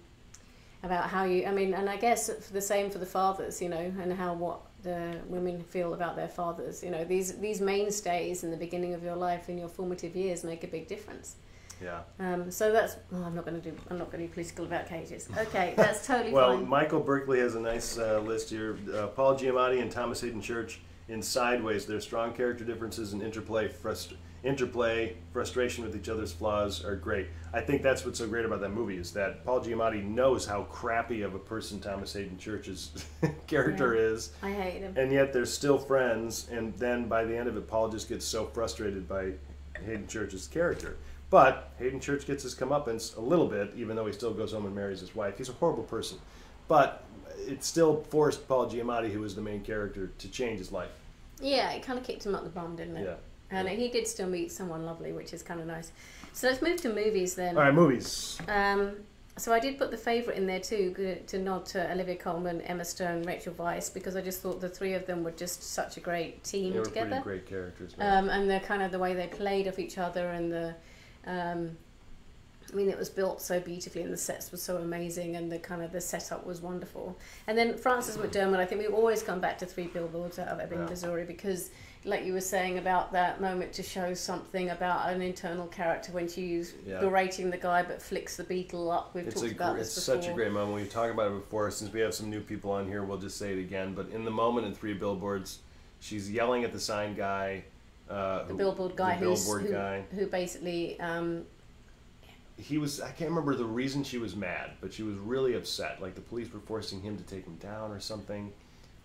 about how you. I mean, and I guess the same for the fathers, you know, and how what the women feel about their fathers. You know, these these mainstays in the beginning of your life, in your formative years, make a big difference. Yeah. Um, so that's. Oh, I'm not going to do. I'm not going to be political about cages. Okay, that's totally well, fine. Well, Michael Berkeley has a nice uh, list here. Uh, Paul Giamatti and Thomas Hayden Church in Sideways. Their strong character differences and interplay, frust interplay, frustration with each other's flaws are great. I think that's what's so great about that movie is that Paul Giamatti knows how crappy of a person Thomas Hayden Church's character yeah. is. I hate him. And yet they're still friends. And then by the end of it, Paul just gets so frustrated by Hayden Church's character. But Hayden Church gets his comeuppance a little bit, even though he still goes home and marries his wife. He's a horrible person. But it still forced Paul Giamatti, who was the main character, to change his life. Yeah, it kind of kicked him up the bum, didn't it? Yeah. And yeah. he did still meet someone lovely, which is kind of nice. So let's move to movies then. All right, movies. Um, so I did put The Favourite in there too, to nod to Olivia Colman, Emma Stone, Rachel Weisz, because I just thought the three of them were just such a great team they were together. They pretty great characters. Um, and the kind of the way they played off each other and the... Um, I mean, it was built so beautifully and the sets were so amazing and the kind of the setup was wonderful. And then Frances McDormand, I think we always come back to Three Billboards Out of Ebbing, yeah. Missouri, because like you were saying about that moment to show something about an internal character when she's yeah. berating the guy but flicks the beetle up. We've it's talked a, about this before. It's such a great moment. We've talked about it before. Since we have some new people on here, we'll just say it again. But in the moment in Three Billboards, she's yelling at the sign guy. Uh, the who, billboard guy, the billboard who, guy. who basically... Um, He was, I can't remember the reason she was mad, but she was really upset. Like the police were forcing him to take him down or something.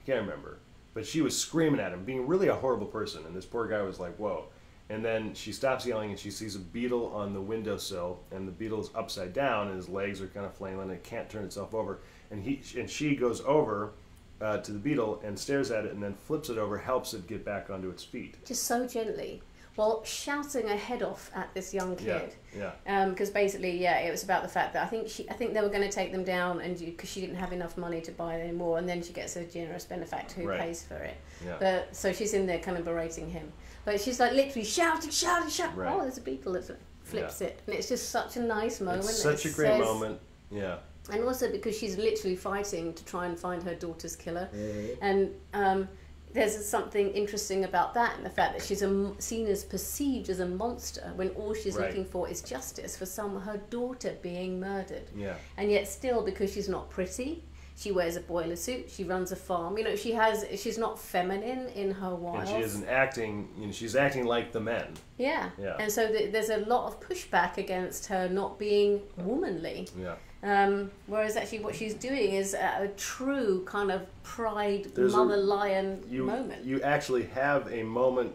I can't remember. But she was screaming at him, being really a horrible person. And this poor guy was like, whoa. And then she stops yelling and she sees a beetle on the windowsill. And the beetle's upside down and his legs are kind of flailing and it can't turn itself over. And, he, and she goes over uh, to the beetle and stares at it and then flips it over, helps it get back onto its feet. Just so gently. While shouting her head off at this young kid, yeah, yeah. Because um, basically, yeah, it was about the fact that I think she, I think they were going to take them down, and because she didn't have enough money to buy them anymore, and then she gets a generous benefactor who right. pays for it. Yeah. But so she's in there kind of berating him, but she's like literally shouting, shouting, shouting. Right. Oh, there's a beetle that flips yeah. it, and it's just such a nice moment. It's such a great says, moment, yeah. And also because she's literally fighting to try and find her daughter's killer, mm-hmm. and. Um, There's something interesting about that, and the fact that she's a, seen as perceived as a monster when all she's right. looking for is justice for some her daughter being murdered. Yeah. And yet still, because she's not pretty, she wears a boiler suit, she runs a farm. You know, she has. She's not feminine in her wiles. And she isn't acting. You know, she's acting like the men. Yeah. Yeah. And so th there's a lot of pushback against her not being womanly. Yeah. Um, whereas actually what she's doing is a, a true kind of pride There's mother a, lion you, moment. You actually have a moment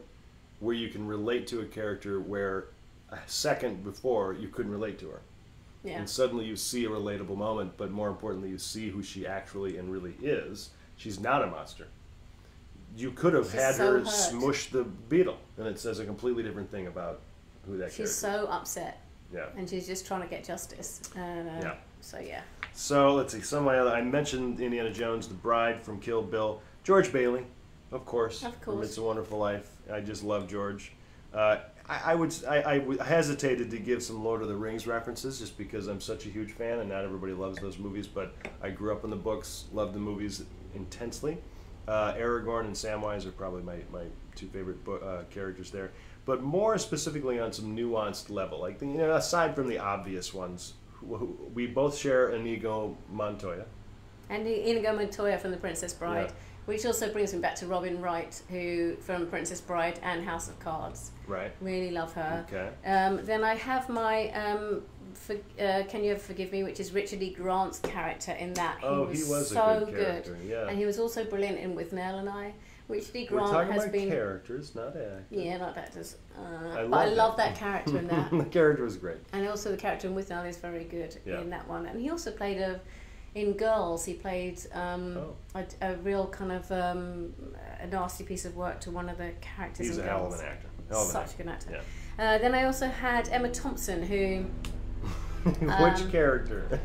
where you can relate to a character where a second before you couldn't relate to her. Yeah. And suddenly you see a relatable moment, but more importantly you see who she actually and really is. She's not a monster. You could have she's had so her hurt. smush the beetle, and it says a completely different thing about who that she's character is. She's so upset. Yeah. And she's just trying to get justice. And, uh, yeah. So yeah. So let's see. Some of my other. I mentioned Indiana Jones, The Bride from Kill Bill. George Bailey, of course. Of course. From It's a Wonderful Life. I just love George. Uh, I, I would. I, I hesitated to give some Lord of the Rings references just because I'm such a huge fan and not everybody loves those movies. But I grew up in the books, loved the movies intensely. Uh, Aragorn and Samwise are probably my my two favorite book, uh, characters there. But more specifically on some nuanced level, like the, you know, aside from the obvious ones. We both share Inigo Montoya. And Inigo Montoya from The Princess Bride, yeah. which also brings me back to Robin Wright, who from Princess Bride and House of Cards. Right. Really love her. Okay. Um, then I have my um, for, uh, Can You Ever Forgive Me, which is Richard E. Grant's character in that. He oh, was he was so a good character. Good. Yeah. And he was also brilliant in With Mel and I. Richard E. Grant We're talking has about been characters, not actors. Yeah, not actors. Uh, I love, but I love that character in that. The character was great, and also the character in With Nell is very good yeah. in that one. And he also played a in Girls. He played um, oh. a, a real kind of um, a nasty piece of work to one of the characters. He's in a Girls. hell of an actor. Hell of Such actor. a good actor. Yeah. Uh, then I also had Emma Thompson, who. Which um, character?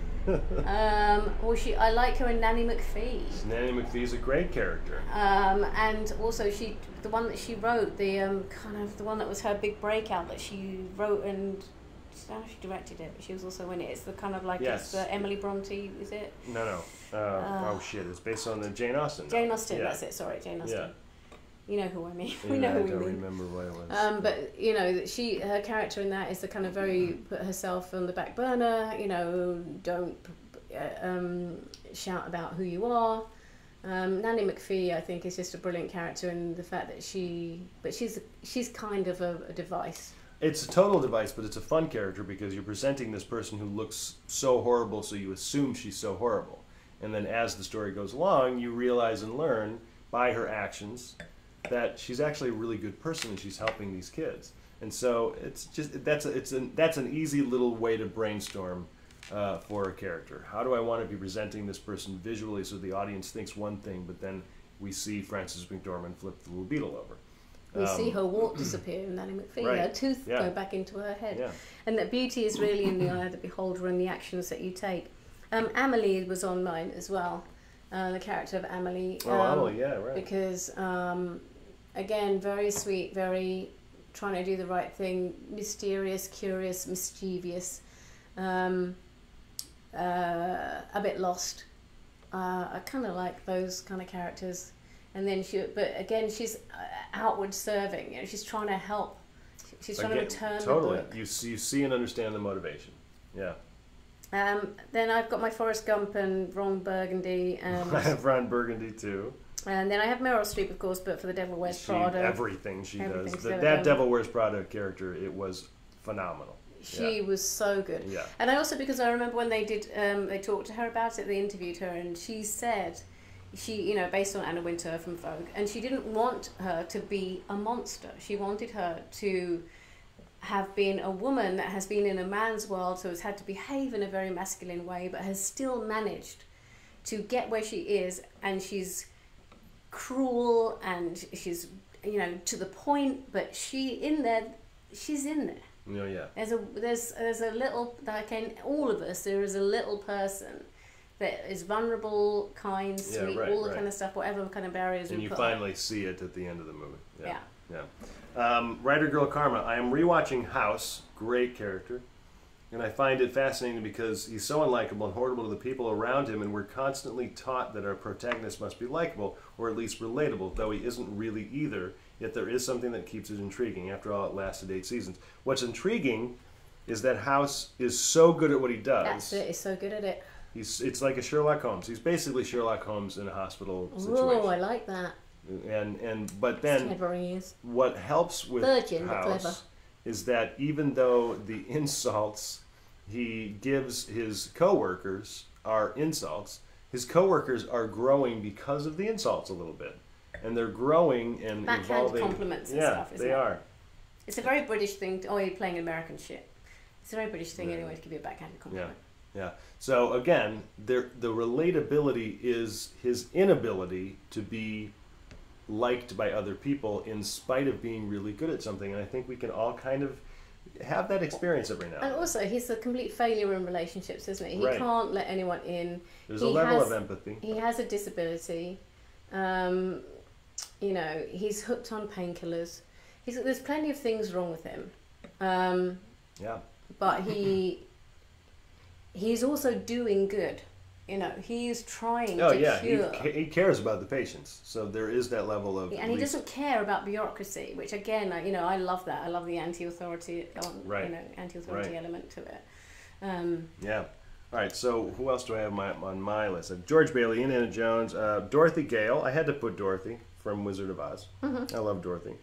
um, well, she I like her in Nanny McPhee. Nanny McPhee's a great character. Um, and also she, the one that she wrote, the um, kind of the one that was her big breakout that she wrote and I don't know if she directed it, but she was also in it. It's the kind of like yes. it's the Emily Bronte, is it? No, no. Uh, uh, oh shit! It's based on the Jane Austen. Jane Austen, yeah. that's it. Sorry, Jane Austen. Yeah. You know who I mean. Yeah, we know who I don't we mean. remember what it was. Um, but you know, she her character in that is the kind of very mm-hmm. put herself on the back burner. You know, don't um, shout about who you are. Um, Nanny McPhee, I think, is just a brilliant character in the fact that she, but she's she's kind of a, a device. It's a total device, but it's a fun character because you're presenting this person who looks so horrible, so you assume she's so horrible, and then as the story goes along, you realize and learn by her actions that she's actually a really good person and she's helping these kids. And so it's just, that's, a, it's an, that's an easy little way to brainstorm uh, for a character. How do I want to be presenting this person visually so the audience thinks one thing, but then we see Frances McDormand flip the little beetle over. We um, see her walk disappear in Nanny McPhee, right. her tooth yeah. go back into her head. Yeah. And that beauty is really in the eye of the beholder and the actions that you take. Um, Amelie was on mine as well, uh, the character of Amelie. Um, oh, Amelie, yeah, right. Because... Um, Again, very sweet, very trying to do the right thing, mysterious, curious, mischievous, um, uh, a bit lost. Uh, I kind of like those kind of characters. And then she, but again, she's outward serving. You know, she's trying to help. She's trying again, to return totally. The book. You, you see and understand the motivation. Yeah. Um, then I've got my Forrest Gump and Ron Burgundy. And I have Ron Burgundy too. And then I have Meryl Streep, of course, but for The Devil Wears she, Prada. Everything she everything does. The, that done. Devil Wears Prada character, it was phenomenal. She yeah. was so good. Yeah. And I also, because I remember when they did, um, they talked to her about it, they interviewed her, and she said, she, you know, based on Anna Wintour from Vogue, and she didn't want her to be a monster. She wanted her to have been a woman that has been in a man's world, so has had to behave in a very masculine way, but has still managed to get where she is, and she's cruel, and she's, you know, to the point, but she in there, she's in there. Oh, yeah. There's a there's there's a little, like in all of us, there is a little person that is vulnerable, kind, sweet, yeah, right, all the right. kind of stuff, whatever kind of barriers. And we you put finally on. See it at the end of the movie. Yeah. Yeah. yeah. Um, writer girl Karma. I am rewatching House. Great character, and I find it fascinating because he's so unlikable and horrible to the people around him, and we're constantly taught that our protagonist must be likable or at least relatable, though he isn't really either. Yet there is something that keeps it intriguing. After all, it lasted eight seasons. What's intriguing is that House is so good at what he does. That's it. He's so good at it. He's, it's like a Sherlock Holmes. He's basically Sherlock Holmes in a hospital situation. Oh, I like that. And and but then what helps with Virgin, House is that even though the insults he gives his coworkers are insults, his coworkers are growing because of the insults a little bit. And they're growing and backhand evolving. Compliments and yeah, stuff, isn't they it? Are. It's a very British thing. To, oh, you're playing American shit. It's a very British thing yeah. anyway to give you a backhanded compliment. Yeah, yeah. So again, there, the relatability is his inability to be liked by other people in spite of being really good at something. And I think we can all kind of have that experience every now and then. And also, he's a complete failure in relationships, isn't he? He right. can't let anyone in. There's he a level has, of empathy. He has a disability. Um... You know, he's hooked on painkillers. He's there's plenty of things wrong with him. Um, yeah. But he he's also doing good. You know, he is trying oh, to yeah. cure. He, he cares about the patients, so there is that level of. And he doesn't care about bureaucracy, which again, I, you know, I love that. I love the anti-authority, right. you know, anti-authority right. element to it. Um, yeah. All right, so who else do I have my, on my list? I have George Bailey, Indiana Jones, uh, Dorothy Gale. I had to put Dorothy from Wizard of Oz. Mm-hmm. I love Dorothy.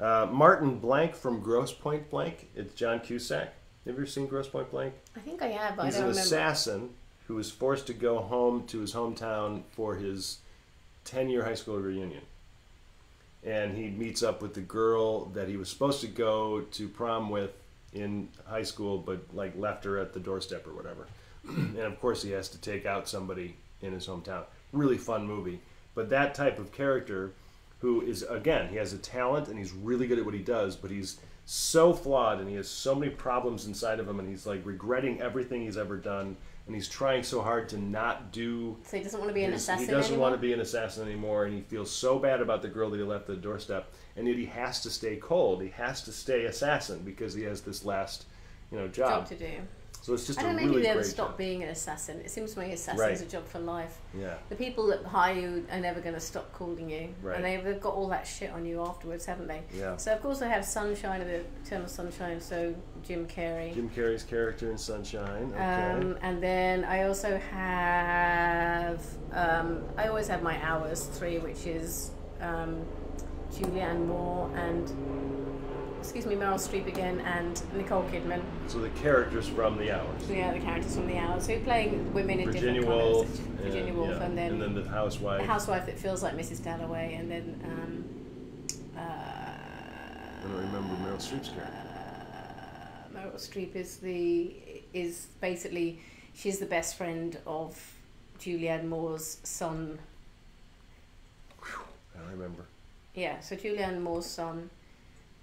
Uh, Martin Blank from Grosse Pointe Blank. It's John Cusack. Have you ever seen Grosse Pointe Blank? I think I have, but He's I don't remember. He's an assassin who was forced to go home to his hometown for his ten-year high school reunion. And he meets up with the girl that he was supposed to go to prom with in high school, but like left her at the doorstep or whatever. And of course he has to take out somebody in his hometown. Really fun movie. But that type of character who is, again, he has a talent and he's really good at what he does, but he's so flawed and he has so many problems inside of him and he's like regretting everything he's ever done and he's trying so hard to not do... So he doesn't want to be an his, assassin He doesn't anymore? want to be an assassin anymore and he feels so bad about the girl that he left at the doorstep, and yet he has to stay cold. He has to stay assassin because he has this last, you know, job. Job to do. So it's just I don't a know really if you ever stop job. being an assassin. It seems to me assassin right. is a job for life. Yeah. The people that hire you are never going to stop calling you. Right. And they've, they've got all that shit on you afterwards, haven't they? Yeah. So of course I have Sunshine, of the Eternal Sunshine, so Jim Carrey. Jim Carrey's character in Sunshine. Okay. Um, and then I also have... Um, I always have my Hours three, which is um, Julianne Moore and... Excuse me, Meryl Streep again and Nicole Kidman. So the characters from The Hours. Yeah, the characters from The Hours. Who are playing women in Virginia different Woolf, contexts. Virginia and, Woolf. Yeah. And then, and then the housewife. The housewife that feels like Missus Dalloway. And then... Um, uh, I don't remember Meryl Streep's character. Uh, Meryl Streep is the... is basically... She's the best friend of Julianne Moore's son. I don't remember. Yeah, so Julianne Moore's son...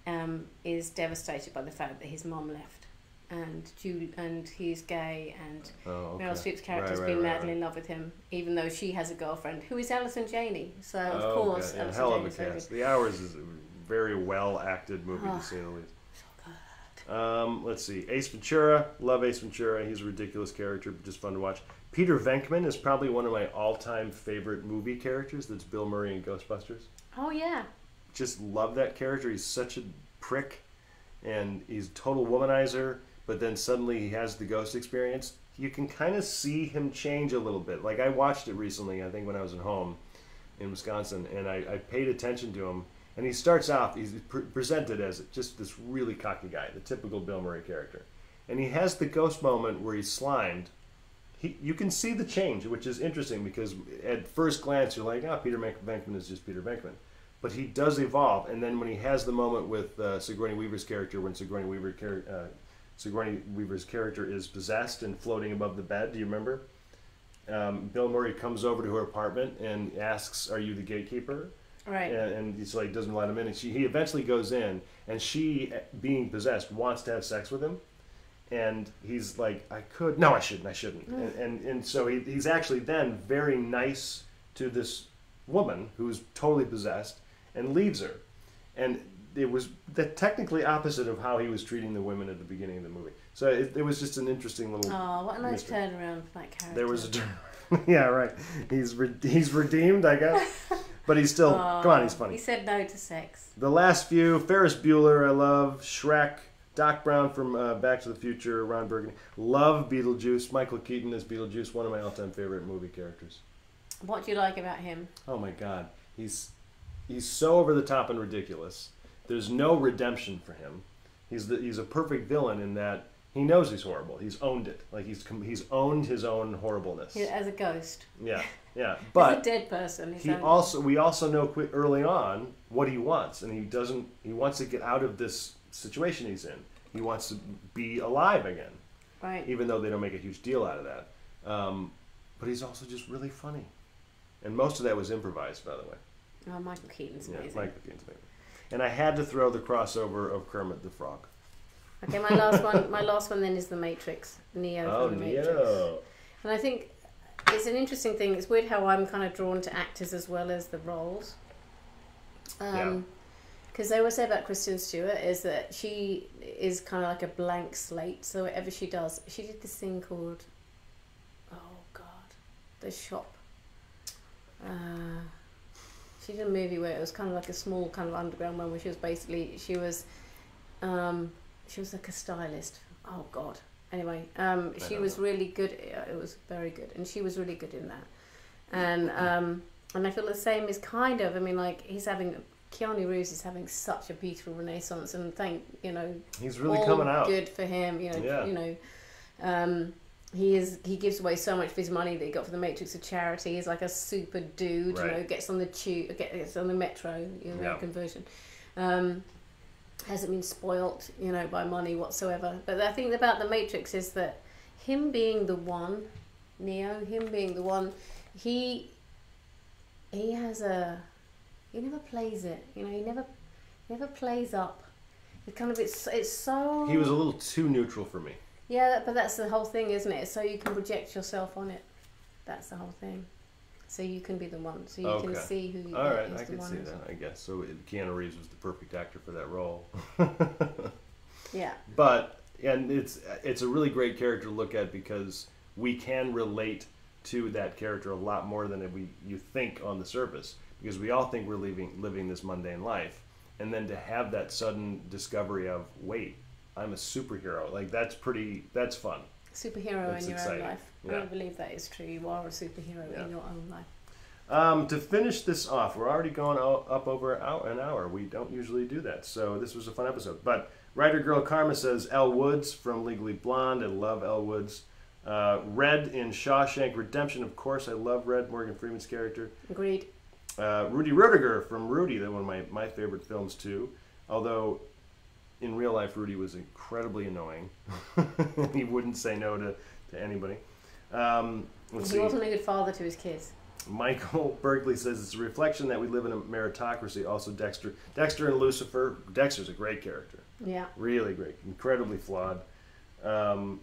Um, is devastated by the fact that his mom left, and Jude, and he's gay, and oh, okay. Meryl Streep's character's right, right, been right, madly right. in love with him, even though she has a girlfriend who is Alison Janney. So of oh, course, okay. Alison hell Janney of a cast. The Hours is a very well acted movie oh, to say the least. So good. Um, let's see. Ace Ventura. Love Ace Ventura. He's a ridiculous character, but just fun to watch. Peter Venkman is probably one of my all-time favorite movie characters. That's Bill Murray in Ghostbusters. Oh, yeah. Just love that character. He's such a prick, and he's a total womanizer, but then suddenly he has the ghost experience. You can kind of see him change a little bit. Like, I watched it recently, I think when I was at home in Wisconsin, and I, I paid attention to him. And he starts off, he's pre presented as just this really cocky guy, the typical Bill Murray character. And he has the ghost moment where he's slimed. He, you can see the change, which is interesting, because at first glance you're like, oh, Peter Venkman is just Peter Venkman. But he does evolve, and then when he has the moment with uh, Sigourney Weaver's character, when Sigourney, Weaver char uh, Sigourney Weaver's character is possessed and floating above the bed, do you remember? Um, Bill Murray comes over to her apartment and asks, are you the gatekeeper? Right. And, and he's like, doesn't let him in. And she, he eventually goes in, and she, being possessed, wants to have sex with him. And he's like, I could. No, I shouldn't. I shouldn't. And, and, and so he, he's actually then very nice to this woman who's totally possessed and leaves her. And it was the technically opposite of how he was treating the women at the beginning of the movie. So it, it was just an interesting little. Oh, what a nice mystery. Turnaround for that character. There was a turnaround. Yeah, right. He's, re he's redeemed, I guess. But he's still, oh, come on, he's funny. He said no to sex. The last few, Ferris Bueller, I love, Shrek, Doc Brown from uh, Back to the Future, Ron Burgundy. Love Beetlejuice. Michael Keaton is Beetlejuice, one of my all-time favorite movie characters. What do you like about him? Oh, my God. He's, he's so over the top and ridiculous. There's no redemption for him. He's, the, he's a perfect villain in that he knows he's horrible. He's owned it. Like, he's, he's owned his own horribleness. He, as a ghost. Yeah. Yeah, but he's a dead person. He's he also, we also know early on what he wants, and he doesn't. He wants to get out of this situation he's in. He wants to be alive again, right? Even though they don't make a huge deal out of that, um, but he's also just really funny, and most of that was improvised, by the way. Oh, Michael Keaton's amazing. Yeah, Michael Keaton's amazing. And I had to throw the crossover of Kermit the Frog. Okay, my last one. My last one then is The Matrix. Neo. Oh, from the Neo. Matrix. And I think. It's an interesting thing. It's weird how I'm kind of drawn to actors as well as the roles. Um, yeah. Because I always say about Kristen Stewart is that she is kind of like a blank slate. So whatever she does, she did this thing called, oh God, The Shop. Uh, she did a movie where it was kind of like a small kind of underground one where she was basically, she was, um, she was like a stylist. Oh God. Anyway, um, she was know. really good. It was very good, and she was really good in that. And um, and I feel the same is kind of. I mean, like he's having Keanu Reeves is having such a beautiful renaissance, and thank you know he's really all coming out. Good for him, you know. Yeah. You know, um, he is. He gives away so much of his money that he got for the Matrix of charity. He's like a super dude. Right. You know, gets on the tube, gets on the metro. You know, yeah. Conversion. Um, hasn't been spoilt, you know, by money whatsoever. But the thing about The Matrix is that him being the one, Neo, him being the one, he he has a, he never plays it, you know, he never never plays up. It kind of, it's, it's so... He was a little too neutral for me. Yeah, but that's the whole thing, isn't it? So you can project yourself on it. That's the whole thing. So you can be the one. So you okay. can see who you are. All right, I can see that, well. I guess. So Keanu Reeves was the perfect actor for that role. Yeah. But, and it's it's a really great character to look at because we can relate to that character a lot more than we you think on the surface. Because we all think we're living, living this mundane life. And then to have that sudden discovery of, wait, I'm a superhero. Like, that's pretty, that's fun. Superhero That's in your exciting. Own life. Yeah. I don't believe that is true. You are a superhero yeah. in your own life. Um, to finish this off, we're already going up over an hour. We don't usually do that, so this was a fun episode. But writer girl Karma says Elle Woods from Legally Blonde. I love Elle Woods. Uh, Red in Shawshank Redemption, of course. I love Red, Morgan Freeman's character. Agreed. Uh, Rudy Rudiger from Rudy. That's one of my, my favorite films, too. Although... in real life, Rudy was incredibly annoying. He wouldn't say no to, to anybody. Um, let's he wasn't see. a good father to his kids. Michael Berkeley says it's a reflection that we live in a meritocracy. Also, Dexter, Dexter and Lucifer. Dexter's a great character. Yeah. Really great. Incredibly flawed. Um,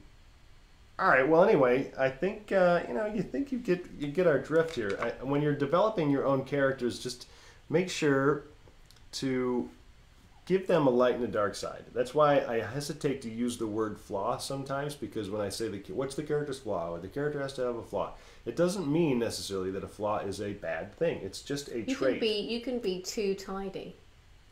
all right. Well, anyway, I think uh, you know. You think you get you get our drift here. I, when you're developing your own characters, just make sure to give them a light and a dark side. That's why I hesitate to use the word flaw sometimes, because when I say, the what's the character's flaw, or the character has to have a flaw, it doesn't mean necessarily that a flaw is a bad thing. It's just a you trait. Can be, you can be too tidy.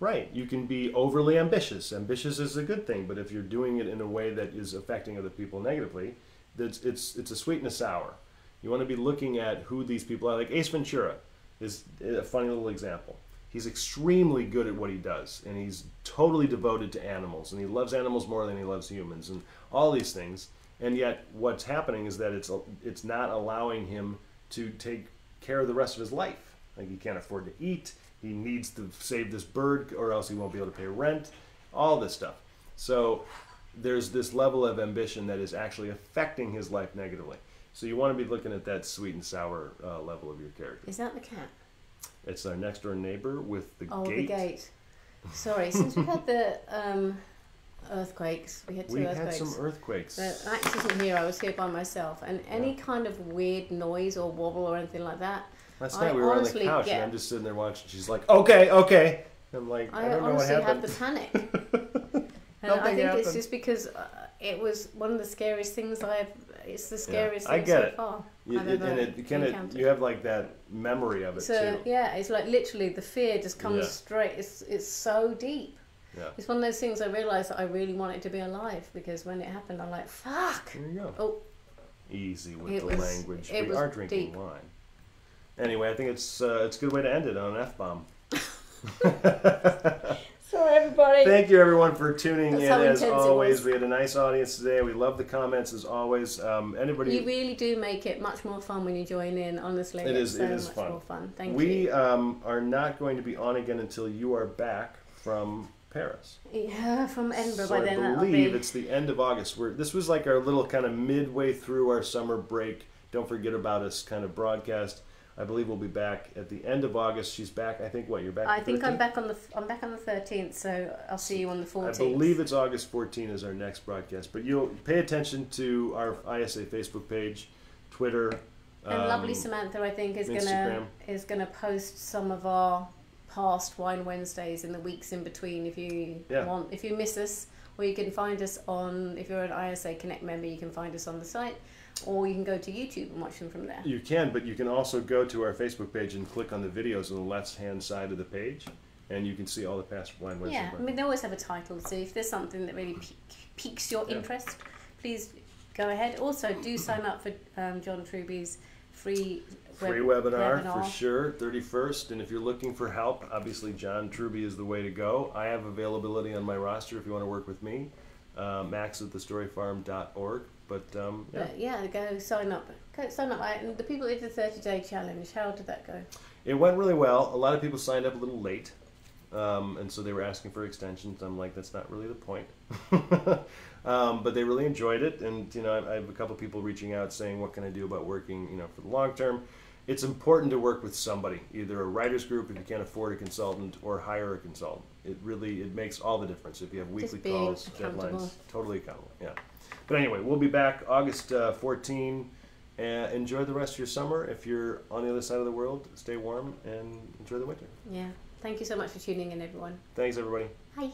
Right. You can be overly ambitious. Ambitious is a good thing, but if you're doing it in a way that is affecting other people negatively, that's, it's, it's a sweet and a sour. You want to be looking at who these people are. Like Ace Ventura is a funny little example. He's extremely good at what he does, and he's totally devoted to animals, and he loves animals more than he loves humans, and all these things. And yet what's happening is that it's, it's not allowing him to take care of the rest of his life. Like, he can't afford to eat, he needs to save this bird or else he won't be able to pay rent, all this stuff. So there's this level of ambition that is actually affecting his life negatively. So you want to be looking at that sweet and sour uh, level of your character. Is that the cat? It's our next door neighbor with the oh, gate. Oh, the gate. Sorry, since we had the um, earthquakes, we had two we earthquakes. We had some earthquakes. The Max isn't here, I was here by myself. And any yeah. kind of weird noise or wobble or anything like that. Last night I we were on the couch get... and I'm just sitting there watching. She's like, okay, okay. And I'm like, I, I don't know what happened. I honestly had the panic. And I think happened. It's just because uh, it was one of the scariest things I've... It's the scariest yeah, thing so it. far. You, I've it, ever and it, can it, you have like that memory of it so, too. Yeah, it's like literally the fear just comes yeah. straight. It's it's so deep. Yeah. It's one of those things I realised that I really wanted to be alive, because when it happened I'm like, fuck! There you go. Oh. Easy with it the was, language. It we was are drinking deep. wine. Anyway, I think it's, uh, it's a good way to end it on an F-bomb. Sorry, everybody. Thank you, everyone, for tuning That's in. As always, we had a nice audience today. We love the comments, as always. Um, anybody, you really do make it much more fun when you join in. Honestly, it is. It's so it is much fun. More fun. Thank we, you. We um, are not going to be on again until you are back from Paris. Yeah, from Edinburgh. So by then, I believe be... it's the end of August. We're this was like our little kind of midway through our summer break. Don't forget about us kind of broadcast. I believe we'll be back at the end of August. She's back. I think what you're back. I the think I'm back on the I'm back on the thirteenth. So I'll see you on the fourteenth. I believe it's August fourteenth is our next broadcast. But you'll pay attention to our I S A Facebook page, Twitter, and um, lovely Samantha. I think is Instagram. gonna is gonna post some of our past Wine Wednesdays in the weeks in between. If you yeah. want, if you miss us, or you can find us on. If you're an I S A Connect member, you can find us on the site. Or you can go to YouTube and watch them from there. You can, but you can also go to our Facebook page and click on the videos on the left-hand side of the page, and you can see all the past Wine Wednesdays. Yeah, I mean, they always have a title, so if there's something that really piques your yeah. interest, please go ahead. Also, do sign up for um, John Truby's free Free web webinar, webinar for sure, thirty-first, and if you're looking for help, obviously John Truby is the way to go. I have availability on my roster if you want to work with me, uh, max at the story farm dot org. But, um, yeah. but yeah, go sign up. Go sign up. I, the people did the thirty day challenge. How did that go? It went really well. A lot of people signed up a little late, um, and so they were asking for extensions. I'm like, that's not really the point. um, but they really enjoyed it, and you know, I, I have a couple people reaching out saying, what can I do about working, you know, for the long term? It's important to work with somebody, either a writer's group if you can't afford a consultant, or hire a consultant. It really it makes all the difference if you have weekly calls, deadlines, totally accountable. Yeah. But anyway, we'll be back August fourteenth. Uh, enjoy the rest of your summer. If you're on the other side of the world, stay warm and enjoy the winter. Yeah. Thank you so much for tuning in, everyone. Thanks, everybody. Bye.